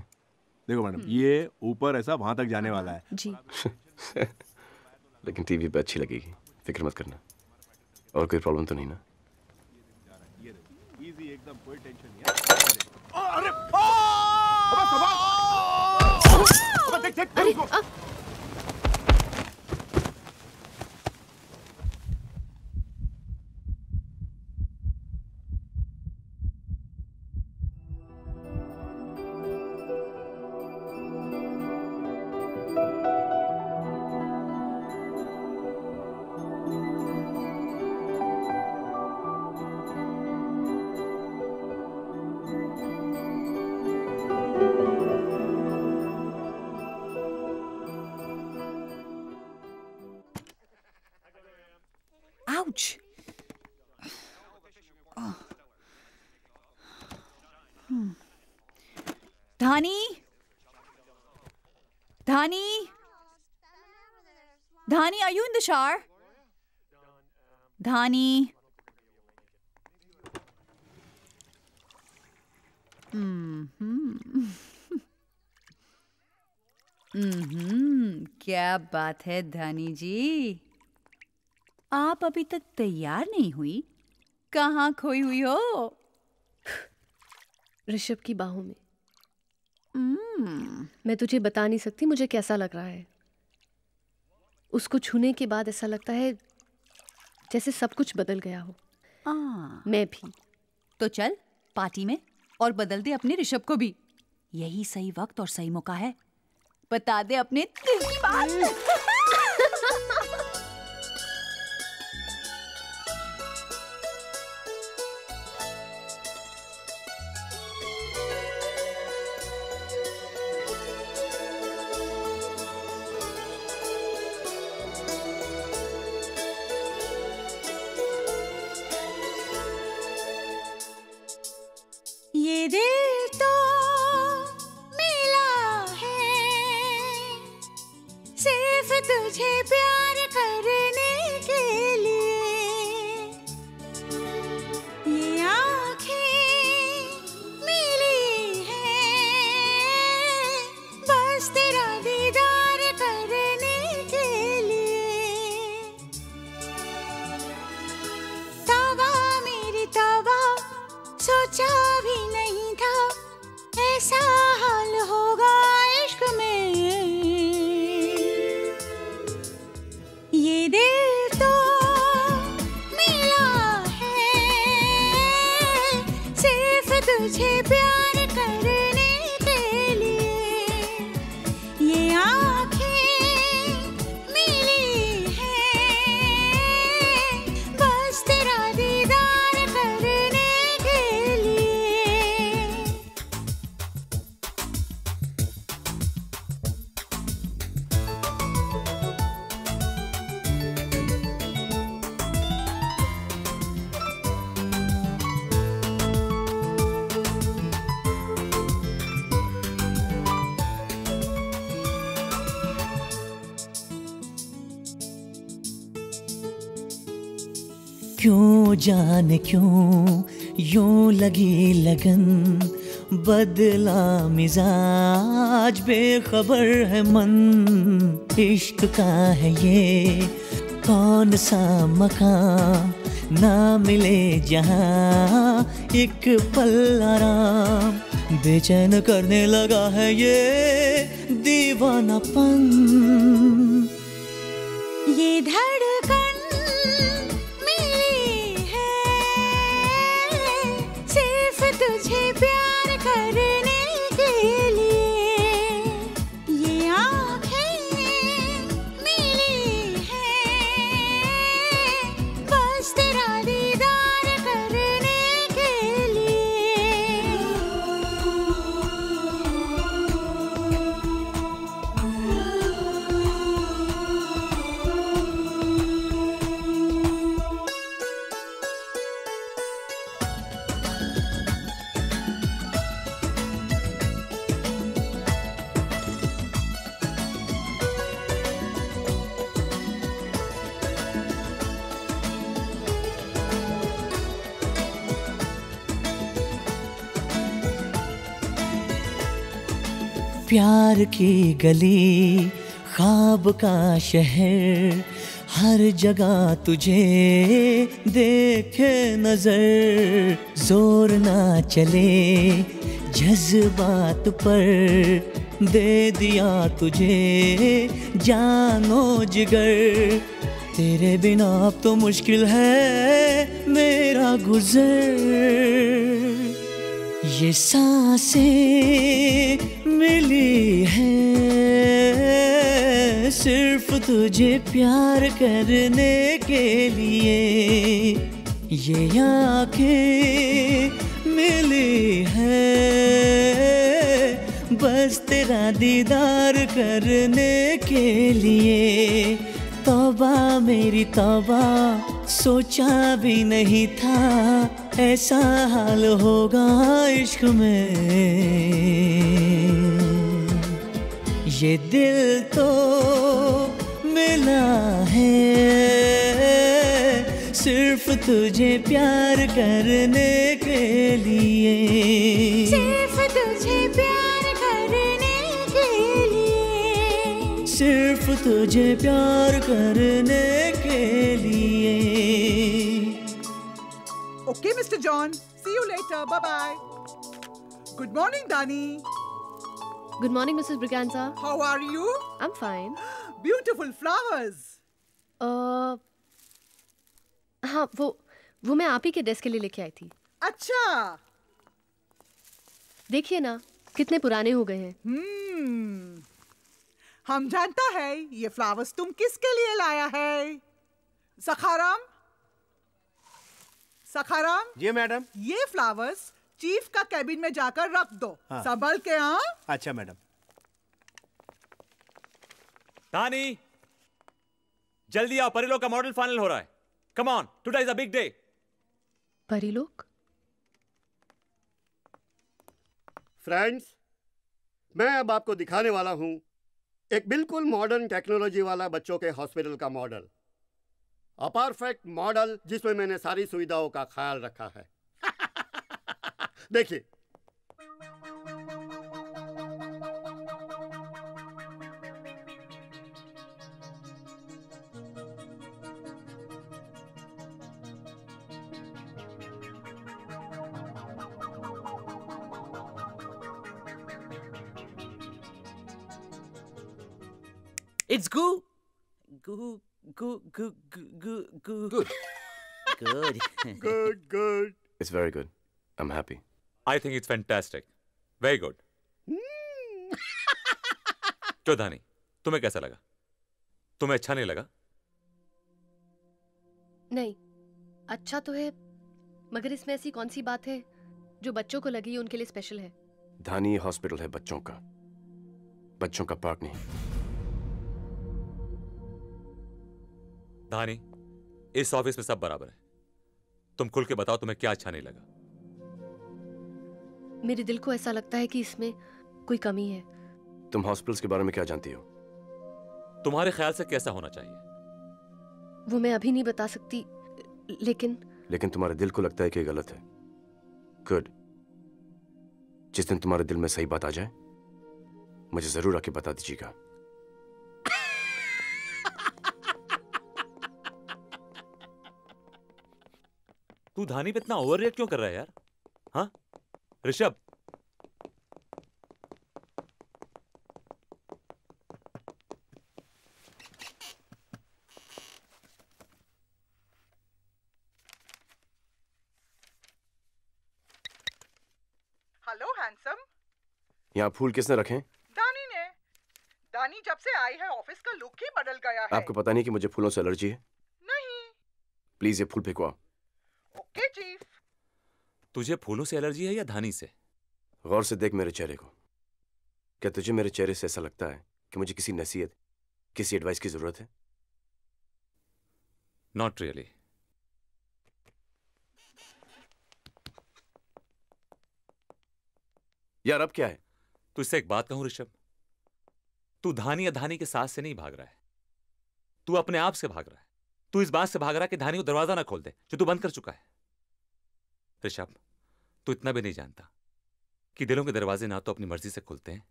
देखो मैडम ये ऊपर ऐसा वहां तक जाने वाला है जी। लेकिन टीवी पे अच्छी लगेगी, फिक्र मत करना। और कोई प्रॉब्लम तो नहीं ना? इजी एकदम, कोई टेंशन नहीं। अरे अब देख देख। Dhani, are you in the shower? Dhani. क्या बात है धानी जी, आप अभी तक तैयार नहीं हुई, कहाँ खोई हुई हो? ऋषभ की बाहों में। मैं तुझे बता नहीं सकती मुझे कैसा लग रहा है। उसको छूने के बाद ऐसा लगता है जैसे सब कुछ बदल गया हो। मैं भी। तो चल पार्टी में और बदल दे अपने ऋषभ को भी, यही सही वक्त और सही मौका है, बता दे अपने दिल की बात। क्यों जाने क्यों यूं लगी लगन, बदला मिजाज बेखबर है मन। इश्क का है ये कौन सा मकाम, ना मिले जहां एक पल आराम। बेचैन करने लगा है ये दीवानापन। ये धड़कन प्यार की गली, ख्वाब का शहर, हर जगह तुझे देखे नजर। जोर ना चले जज्बात पर, दे दिया तुझे जानो जिगर। तेरे बिना अब तो मुश्किल है मेरा गुजर। ये सांसें मिली हैं सिर्फ तुझे प्यार करने के लिए, ये आँखें मिली हैं बस तेरा दीदार करने के लिए। तौबा मेरी तौबा, सोचा भी नहीं था ऐसा हाल होगा इश्क में। ये दिल तो मिला है सिर्फ तुझे प्यार करने के लिए, सिर्फ तुझे प्यार, सिर्फ तुझे प्यार करने के लिए। Okay, Mr. John. See you later. Bye bye. Good morning, Dhani. Good morning, Mrs. Briganza. How are you? I'm fine. Beautiful flowers. हाँ, वो मैं आप ही के डेस्क के लिए लेके आई थी। अच्छा। देखिए ना, कितने पुराने हो गए हैं। हम जानता है ये फ्लावर्स तुम किसके लिए लाया है। सखाराम, सखाराम जी मैडम, ये फ्लावर्स चीफ का कैबिन में जाकर रख दो। हाँ। संभल के। हाँ अच्छा मैडम। धानी जल्दी आओ, परिलोक का मॉडल फाइनल हो रहा है। Come on, today is a big day. Parilok? Friends, मैं अब आपको दिखाने वाला हूं एक बिल्कुल मॉडर्न टेक्नोलॉजी वाला बच्चों के हॉस्पिटल का मॉडल, अ परफेक्ट मॉडल जिसमें मैंने सारी सुविधाओं का ख्याल रखा है। देखिए, it's goo goo goo goo goo goo good good good good it's very good. I'm happy. I think it's fantastic. Very good. तो धानी, तुम्हें कैसा लगा? तुम्हें अच्छा नहीं लगा? नहीं, अच्छा तो है, मगर इसमें ऐसी कौन सी बात है जो बच्चों को लगी उनके लिए स्पेशल है? धानी, हॉस्पिटल है बच्चों का पार्क नहीं। धानी, इस ऑफिस में सब बराबर है। तुम खुल के बताओ तुम्हें क्या अच्छा नहीं लगा। मेरे दिल को ऐसा लगता है कि इसमें कोई कमी है। तुम हॉस्पिटल्स के बारे में क्या जानती हो? तुम्हारे ख्याल से कैसा होना चाहिए? वो मैं अभी नहीं बता सकती, लेकिन तुम्हारे दिल को लगता है कि गलत है। गुड। जिस दिन तुम्हारे दिल में सही बात आ जाए मुझे जरूर आके बता दीजिएगा। तू धानी पे इतना ओवररिएक्ट क्यों कर रहा है यार? हाँ ऋषभ, हेलो हैंडसम। यहाँ फूल किसने रखे? धानी ने। धानी जब से आई है ऑफिस का लुक ही बदल गया है। आपको पता नहीं कि मुझे फूलों से एलर्जी है? नहीं। प्लीज ये फूल फेंको। Okay chief. तुझे फूलों से एलर्जी है या धानी से? गौर से देख मेरे चेहरे को। क्या तुझे मेरे चेहरे से ऐसा लगता है कि मुझे किसी नसीहत, किसी एडवाइस की जरूरत है? Not really. यार अब क्या है? तुझसे एक बात कहूं ऋषभ, तू धानी या धानी के सास से नहीं भाग रहा है, तू अपने आप से भाग रहा है। तू इस बात से भाग रहा है कि धानी को दरवाजा ना खोल दे जो तू बंद कर चुका है। ऋषभ, तू इतना भी नहीं जानता कि दिलों के दरवाजे ना तो अपनी मर्जी से खुलते हैं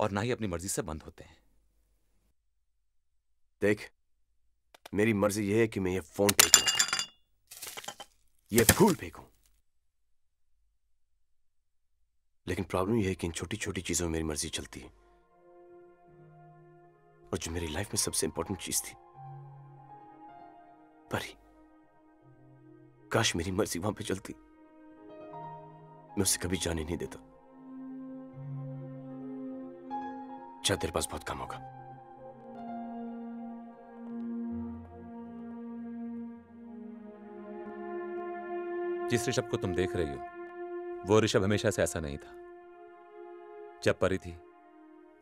और ना ही अपनी मर्जी से बंद होते हैं। देख, मेरी मर्जी यह है कि मैं ये फोन फेंकूं, ये फूल फेंकूं, लेकिन प्रॉब्लम यह है कि इन छोटी छोटी चीजों में मेरी मर्जी चलती है, और जो मेरी लाइफ में सबसे इंपॉर्टेंट चीज थी, परी, काश मेरी मर्जी वहां पे चलती, मैं उसे कभी जाने नहीं देता। अच्छा, तेरे पास बहुत काम होगा। जिस ऋषभ को तुम देख रही हो, वो ऋषभ हमेशा से ऐसा नहीं था। जब परी थी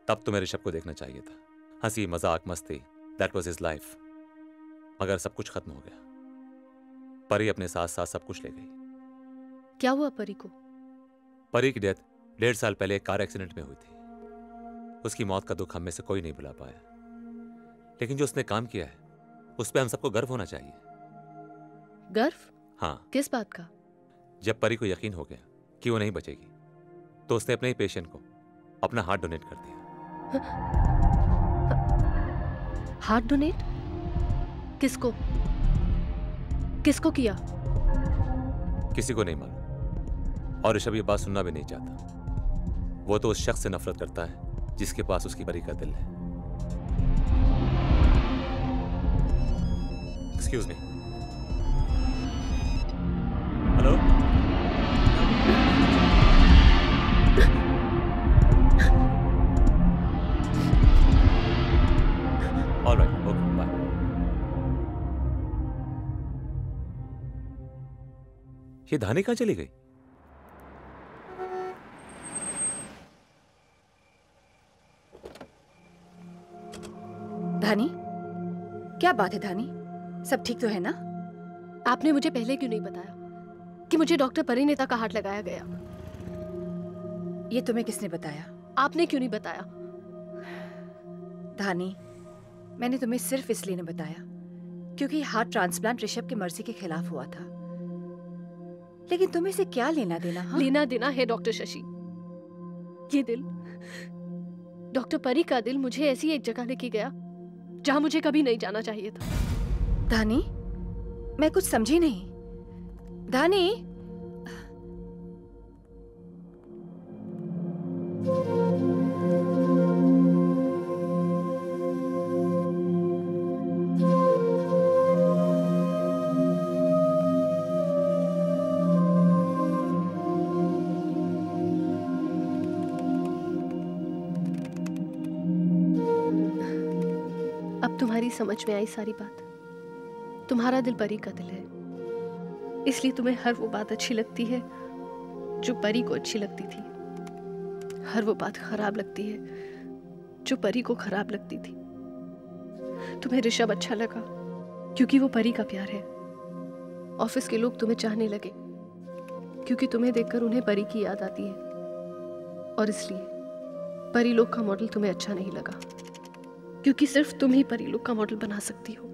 तब तुम्हें ऋषभ को देखना चाहिए था, हंसी मजाक मस्ती, दैट वाज हिज लाइफ। मगर सब कुछ खत्म हो गया, परी अपने साथ साथ सब कुछ ले गई। क्या हुआ परी को? परी की डेथ 1.5 साल पहले एक कार एक्सीडेंट में हुई थी। उसकी मौत का दुख हम में से कोई नहीं भुला पाया, लेकिन जो उसने काम किया है उस पर हम सबको गर्व होना चाहिए। गर्व? हाँ। किस बात का? जब परी को यकीन हो गया कि वो नहीं बचेगी, तो उसने अपने ही पेशेंट को अपना हार्ट डोनेट कर दिया। Heart donate? किसको? किसको किया? किसी को नहीं मालूम, और ऋषभ ये बात सुनना भी नहीं चाहता। वो तो उस शख्स से नफरत करता है जिसके पास उसकी परी का दिल है। Excuse me. Hello, all right, okay, bye. ये धानी कहाँ चली गई? धानी, क्या बात है धानी, सब ठीक तो है ना? आपने मुझे पहले क्यों नहीं बताया कि मुझे डॉक्टर परिणीता का हार्ट लगाया गया? ये तुम्हें किसने बताया? आपने क्यों नहीं बताया? धानी, मैंने तुम्हें सिर्फ इसलिए नहीं बताया क्योंकि हार्ट ट्रांसप्लांट ऋषभ की मर्जी के खिलाफ हुआ था। लेकिन तुम्हें इसे क्या लेना देना? हाँ? लेना देना है डॉक्टर शशि। ये दिल, डॉक्टर परी का दिल, मुझे ऐसी एक जगह लेके गया जहां मुझे कभी नहीं जाना चाहिए था। धानी, मैं कुछ समझी नहीं। धानी, समझ में आई सारी बात। तुम्हारा दिल परी का दिल है, इसलिए तुम्हें हर वो बात अच्छी लगती है जो परी को अच्छी लगती थी, हर वो बात खराब लगती है जो परी को खराब लगती थी। तुम्हें ऋषभ अच्छा लगा क्योंकि वो परी का प्यार है। ऑफिस के लोग तुम्हें चाहने लगे क्योंकि तुम्हें देखकर उन्हें परी की याद आती है, और इसलिए परी लोग का मॉडल तुम्हें अच्छा नहीं लगा क्योंकि सिर्फ तुम ही परीलोक का मॉडल बना सकती हो।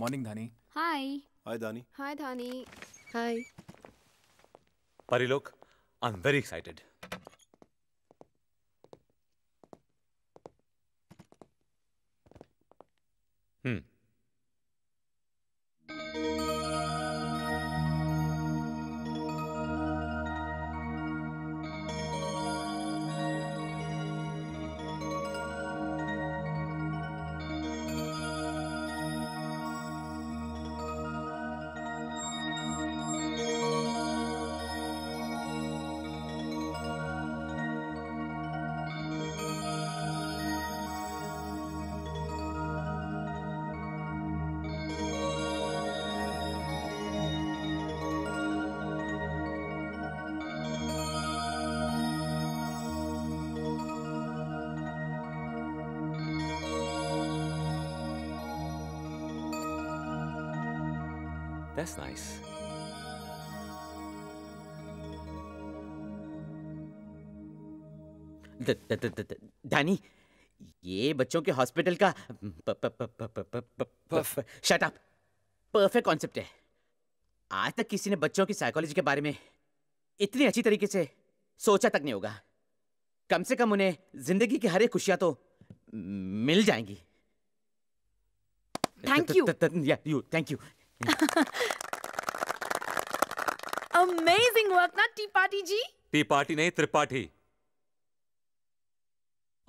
Morning Dhani. Hi. Hi Dhani. Hi Dhani. Hi Parilok, I am very excited. That's nice. Dhani, ये बच्चों के हॉस्पिटल का शट अप परफेक्ट कॉन्सेप्ट है। आज तक किसी ने बच्चों की साइकोलॉजी के बारे में इतनी अच्छी तरीके से सोचा तक नहीं होगा। कम से कम उन्हें जिंदगी की हर एक खुशियां तो मिल जाएंगी। Thank you. अमेजिंग वर्क ना त्रिपाठी जी। त्रिपाठी नहीं, त्रिपाठी।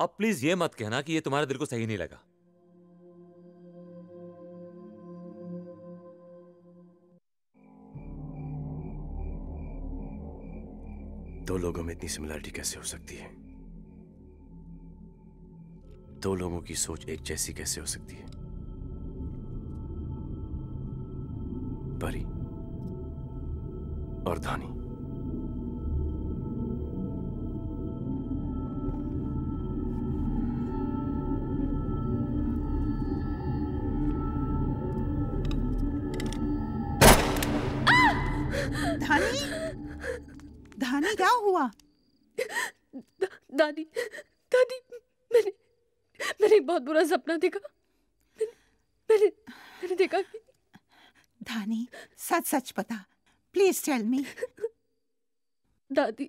अब प्लीज ये मत कहना कि ये तुम्हारे दिल को सही नहीं लगा। दो लोगों में इतनी सिमिलरिटी कैसे हो सकती है? दो लोगों की सोच एक जैसी कैसे हो सकती है? परी और धानी। धानी क्या हुआ? दादी, मैंने एक बहुत बुरा सपना देखा। मैंने देखा कि धानी, सच बता, प्लीज टेल मी। दादी,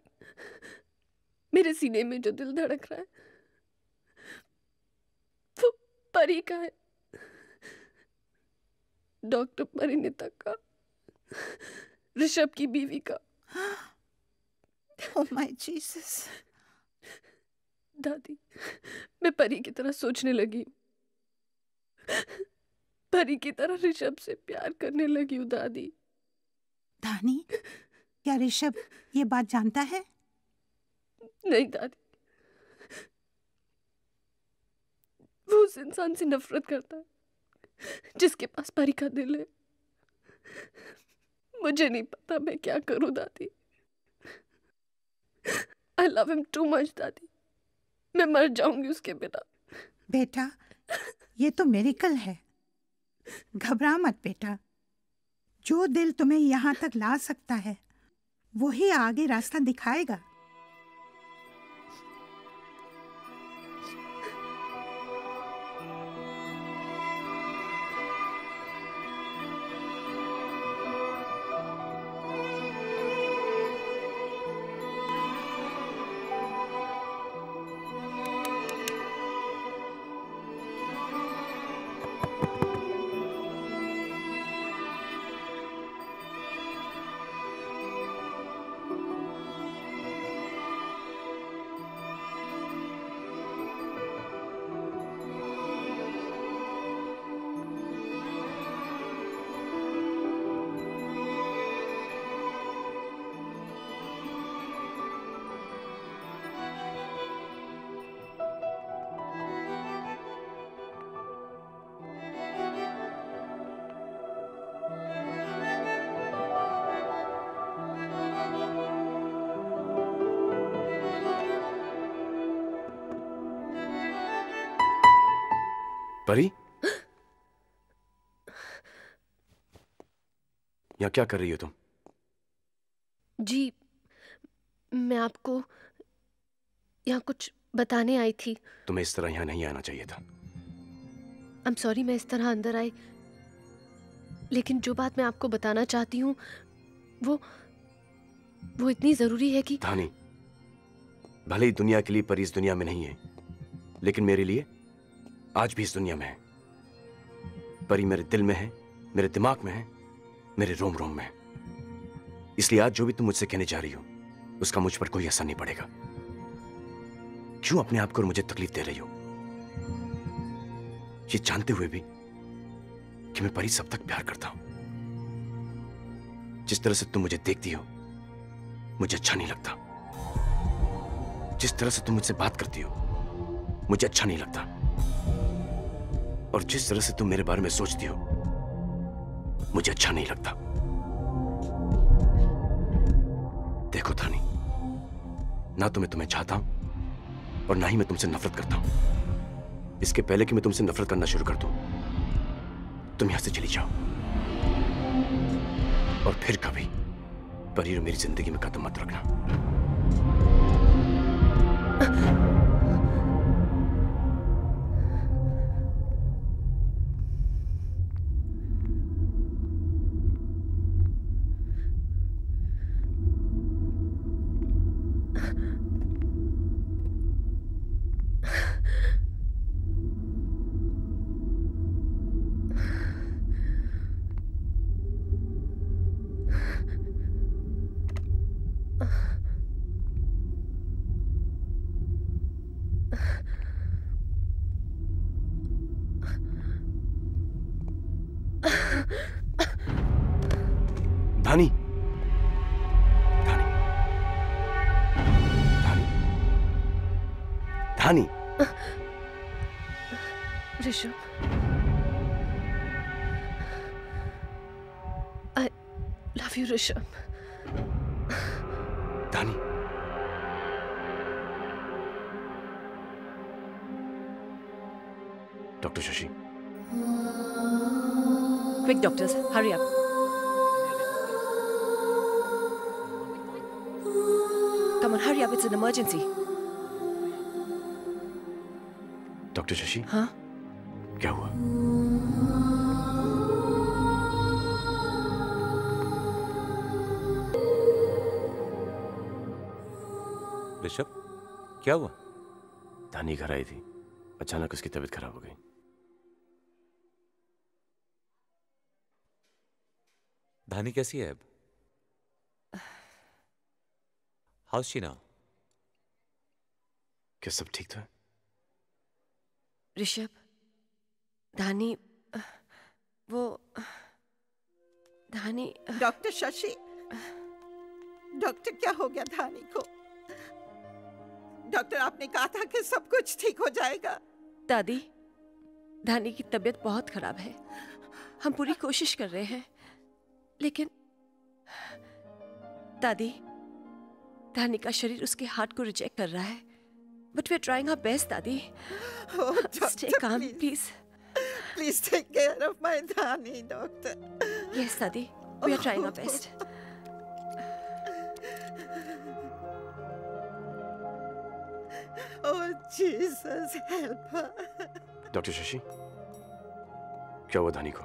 मेरे सीने में जो दिल धड़क रहा है वो परी का है, डॉक्टर परिणीता का, ऋषभ की बीवी का। Oh my Jesus. दादी, मैं परी की तरह सोचने लगी, परी की तरह ऋषभ से प्यार करने लगी हूँ दादी। धानी, क्या ऋषभ ये बात जानता है? नहीं दादी, वो उस इंसान से नफरत करता है जिसके पास परी का दिल है। मुझे नहीं पता मैं क्या करूँ दादी। I love him too much, दादी। मैं मर जाऊंगी उसके बिना। बेटा, ये तो मिरेकल है। घबरा मत बेटा। जो दिल तुम्हें यहाँ तक ला सकता है वही आगे रास्ता दिखाएगा। परी, यहाँ क्या कर रही हो तुम? जी, मैं आपको यहाँ कुछ बताने आई थी। तुम्हें इस तरह यहाँ नहीं आना चाहिए था। I'm sorry, मैं इस तरह अंदर आई, लेकिन जो बात मैं आपको बताना चाहती हूँ वो इतनी जरूरी है कि। धानी, भले ही दुनिया के लिए परी इस दुनिया में नहीं है, लेकिन मेरे लिए आज भी इस दुनिया में है। परी मेरे दिल में है, मेरे दिमाग में है, मेरे रोम रोम में है। इसलिए आज जो भी तुम मुझसे कहने जा रही हो उसका मुझ पर कोई असर नहीं पड़ेगा। क्यों अपने आप को और मुझे तकलीफ दे रही हो, ये जानते हुए भी कि मैं परी सब तक प्यार करता हूं। जिस तरह से तुम मुझे देखती हो मुझे अच्छा नहीं लगता। जिस तरह से तुम मुझसे बात करती हो मुझे अच्छा नहीं लगता। और जिस तरह से तुम मेरे बारे में सोचती हो मुझे अच्छा नहीं लगता। देखो धानी, ना तो मैं तुम्हें चाहता हूं और ना ही मैं तुमसे नफरत करता हूं। इसके पहले कि मैं तुमसे नफरत करना शुरू कर दूं, तुम यहां से चली जाओ। और फिर कभी परीर मेरी जिंदगी में कदम मत रखना। Rishab. Dhani. Dr. Shashi. Quick, doctors. Hurry up. Come on, hurry up. It's an emergency. Dr. Shashi? Huh? क्या हुआ? ऋषभ, क्या हुआ? धानी घर आई थी, अचानक उसकी तबीयत खराब हो गई। धानी कैसी है अब? How she now? क्या सब ठीक था? ऋषभ, धानी, वो धानी। डॉक्टर शशि, डॉक्टर क्या हो गया धानी को? डॉक्टर आपने कहा था कि सब कुछ ठीक हो जाएगा। दादी, धानी की तबीयत बहुत खराब है। हम पूरी कोशिश कर रहे हैं, लेकिन दादी, धानी का शरीर उसके हार्ट को रिजेक्ट कर रहा है। But we are trying our best दादी। Stay calm please. Please take care of my Dhani doctor. Yes दादी, we are trying our best. Oh Jesus, help her. Dr. Shashi, क्या हुआ धानी को?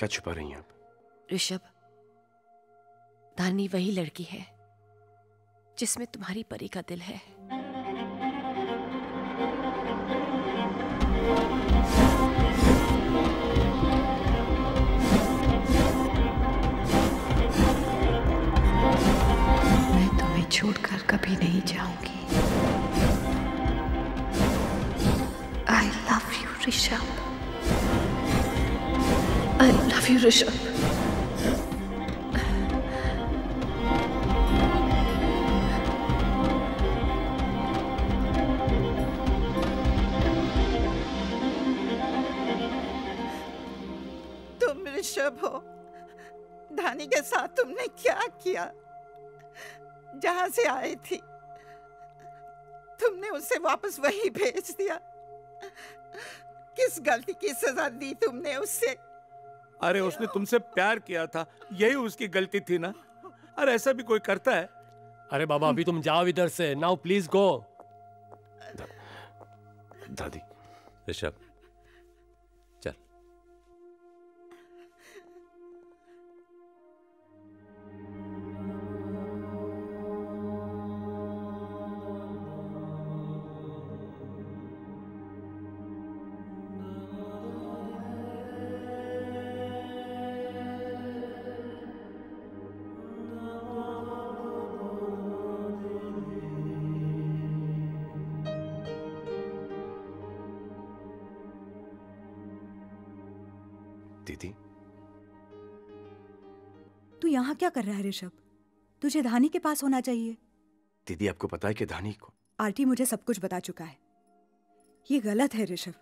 क्या छुपा रही हैं आप? ऋषभ, धानी वही लड़की है जिसमें तुम्हारी परी का दिल है। छोड़कर कभी नहीं जाऊंगी। I love you Rishabh, I love you Rishabh. तुम ऋषभ हो, धानी के साथ तुमने क्या किया? जहां से आई थी तुमने उसे वापस वहीं भेज दिया। किस गलती की सजा दी तुमने उसे? अरे उसने तुमसे प्यार किया था, यही उसकी गलती थी ना। अरे ऐसा भी कोई करता है? अरे बाबा अभी तुम जाओ इधर से। Now please go. दादी, ऋषभ यहाँ क्या कर रहा है? ऋषभ, तुझे धानी के पास होना चाहिए। दीदी आपको पता है कि धानी को आरटी मुझे सब कुछ बता चुका है। ये गलत है ऋषभ।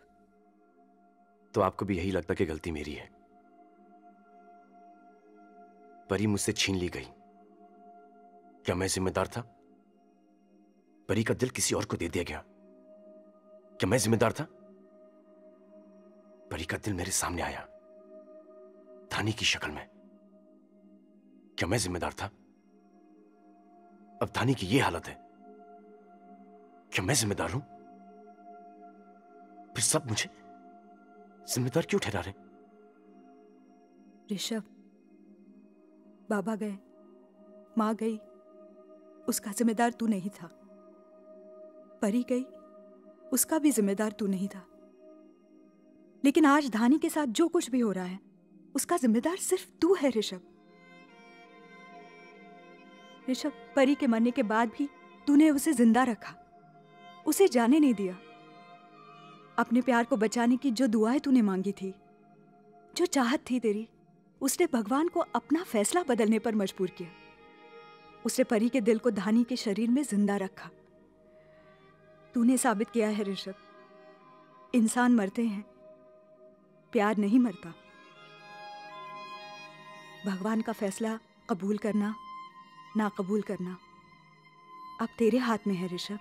तो आपको भी यही लगता कि गलती मेरी है? परी मुझसे छीन ली गई, क्या मैं जिम्मेदार था? परी का दिल किसी और को दे दिया गया, क्या मैं जिम्मेदार था? परी का दिल मेरे सामने आया, धानी की शक्ल में। क्या मैं जिम्मेदार था? अब धानी की ये हालत है, क्या मैं जिम्मेदार हूं? फिर सब मुझे जिम्मेदार क्यों ठहरा रहे? ऋषभ, बाबा गए, मां गई, उसका जिम्मेदार तू नहीं था। परी गई, उसका भी जिम्मेदार तू नहीं था। लेकिन आज धानी के साथ जो कुछ भी हो रहा है उसका जिम्मेदार सिर्फ तू है ऋषभ। ऋषभ, परी के मरने के बाद भी तूने उसे जिंदा रखा, उसे जाने नहीं दिया। अपने प्यार को बचाने की जो दुआएं तूने मांगी थी, जो चाहत थी तेरी, उसने भगवान को अपना फैसला बदलने पर मजबूर किया। उसने परी के दिल को धानी के शरीर में जिंदा रखा। तूने साबित किया है ऋषभ, इंसान मरते हैं, प्यार नहीं मरता। भगवान का फैसला कबूल करना, ना कबूल करना, अब तेरे हाथ में है ऋषभ।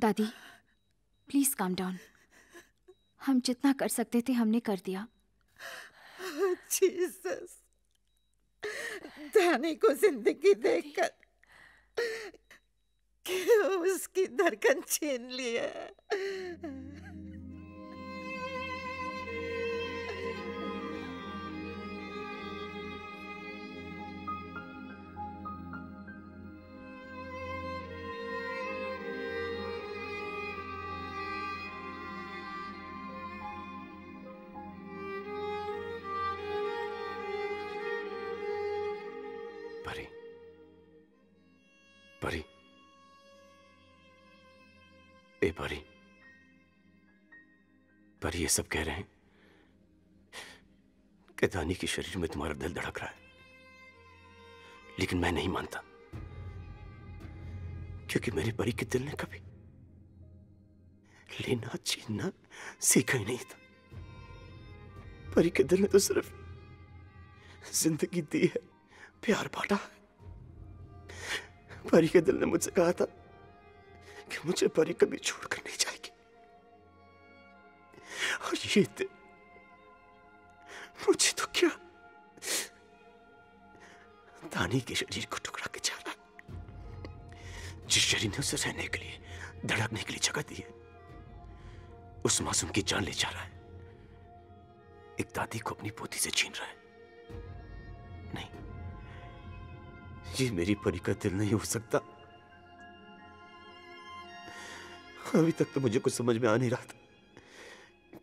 दादी, प्लीज काम डाउन। हम जितना कर सकते थे हमने कर दिया। जीसस, धानी को जिंदगी देकर क्यों उसकी धड़कन छीन ली है? पर ये सब कह रहे हैं कि धानी के शरीर में तुम्हारा दिल धड़क रहा है, लेकिन मैं नहीं मानता, क्योंकि मेरी परी के दिल ने कभी लेना छीनना सीखा ही नहीं था। परी के दिल ने तो सिर्फ जिंदगी दी है, प्यार बांटा है। परी के दिल ने मुझसे कहा था कि मुझे परी कभी छोड़कर नहीं जाएगी, और ये दिल मुझे तो क्या धानी के शरीर को टुकड़ा के जा रहा है, जिस शरीर ने उसे रहने के लिए, धड़कने के लिए जगह दी है, उस मासूम की जान ले जा रहा है। एक दादी को अपनी पोती से छीन रहा है। नहीं, ये मेरी परी का दिल नहीं हो सकता। अभी तक तो मुझे कुछ समझ में आ नहीं रहा था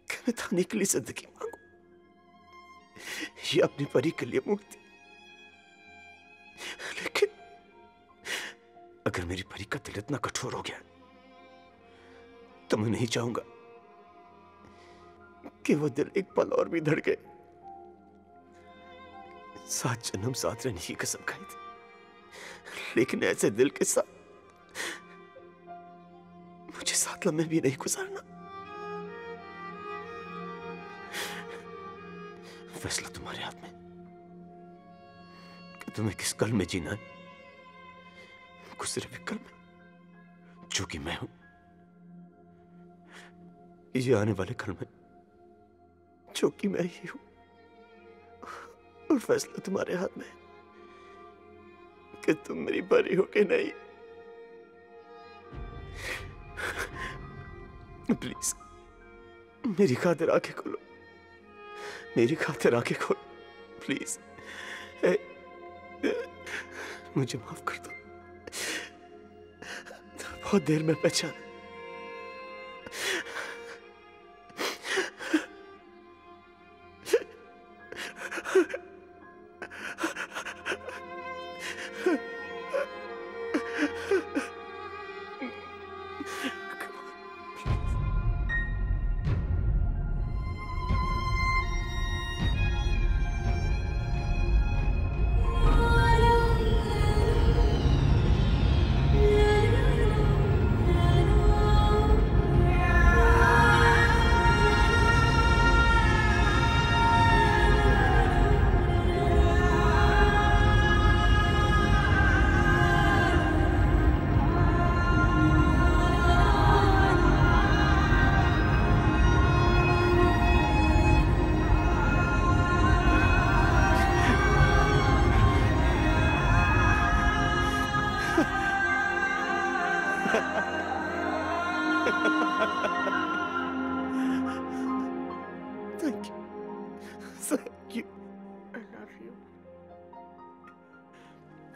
कि मैं धानी के लिए जिंदगी मांगू या अपनी परी के लिए मुक्ति। लेकिन अगर मेरी परी का दिल इतना कठोर हो गया तो मैं नहीं चाहूंगा कि वो दिल एक पल और भी धड़के। 7 जन्म साथ रहने की कसम खाई थी, लेकिन ऐसे दिल के साथ मुझे 7 लम्हे भी नहीं गुजारना। फैसला तुम्हारे हाथ में कि तुम्हें किस कल में जीना है, गुजरे हुए कल में, जो कि मैं हूं। ये आने वाले कल में, जो कि मैं ही हूं। और फैसला तुम्हारे हाथ में कि तुम मेरी परी हो कि नहीं। प्लीज मेरी खातिर आंखें खोलो, मेरी खातिर आंखें खोलो, प्लीज। मुझे माफ कर दो, बहुत देर में पहचाना।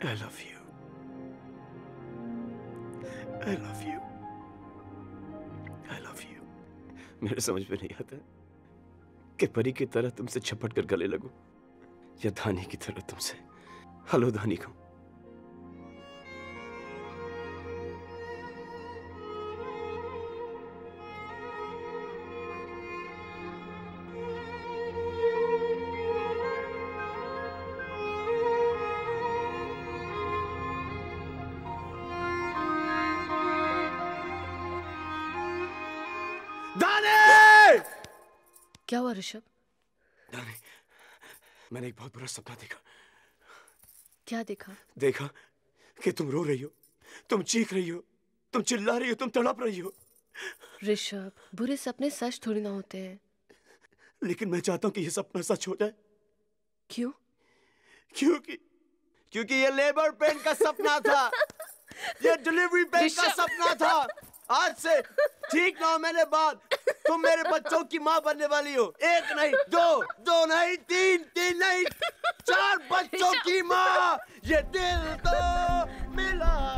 I love you. I love you. I love you. मेरे समझ में नहीं आता कि परी की तरह तुमसे छपट कर गले लगूं या धानी की तरह तुमसे हलो धानी कहूं. क्या हुआ ऋषभ? धानी, मैंने एक बहुत बुरा सपना देखा. क्या देखा? देखा कि तुम रो रही हो, तुम चीख रही हो, तुम चिल्ला रही हो, तुम तड़प रही हो. ऋषभ, बुरे सपने सच थोड़ी ना होते हैं. लेकिन मैं चाहता हूं कि यह सपना सच हो जाए. क्यों? क्योंकि ये लेबर पेन का सपना था. ये डिलीवरी पेन का सपना था. आज से ठीक 9 महीने बाद तुम मेरे बच्चों की माँ बनने वाली हो. 1 नहीं 2 2 नहीं 3 3 नहीं 4 बच्चों की माँ. ये दिल तो मिला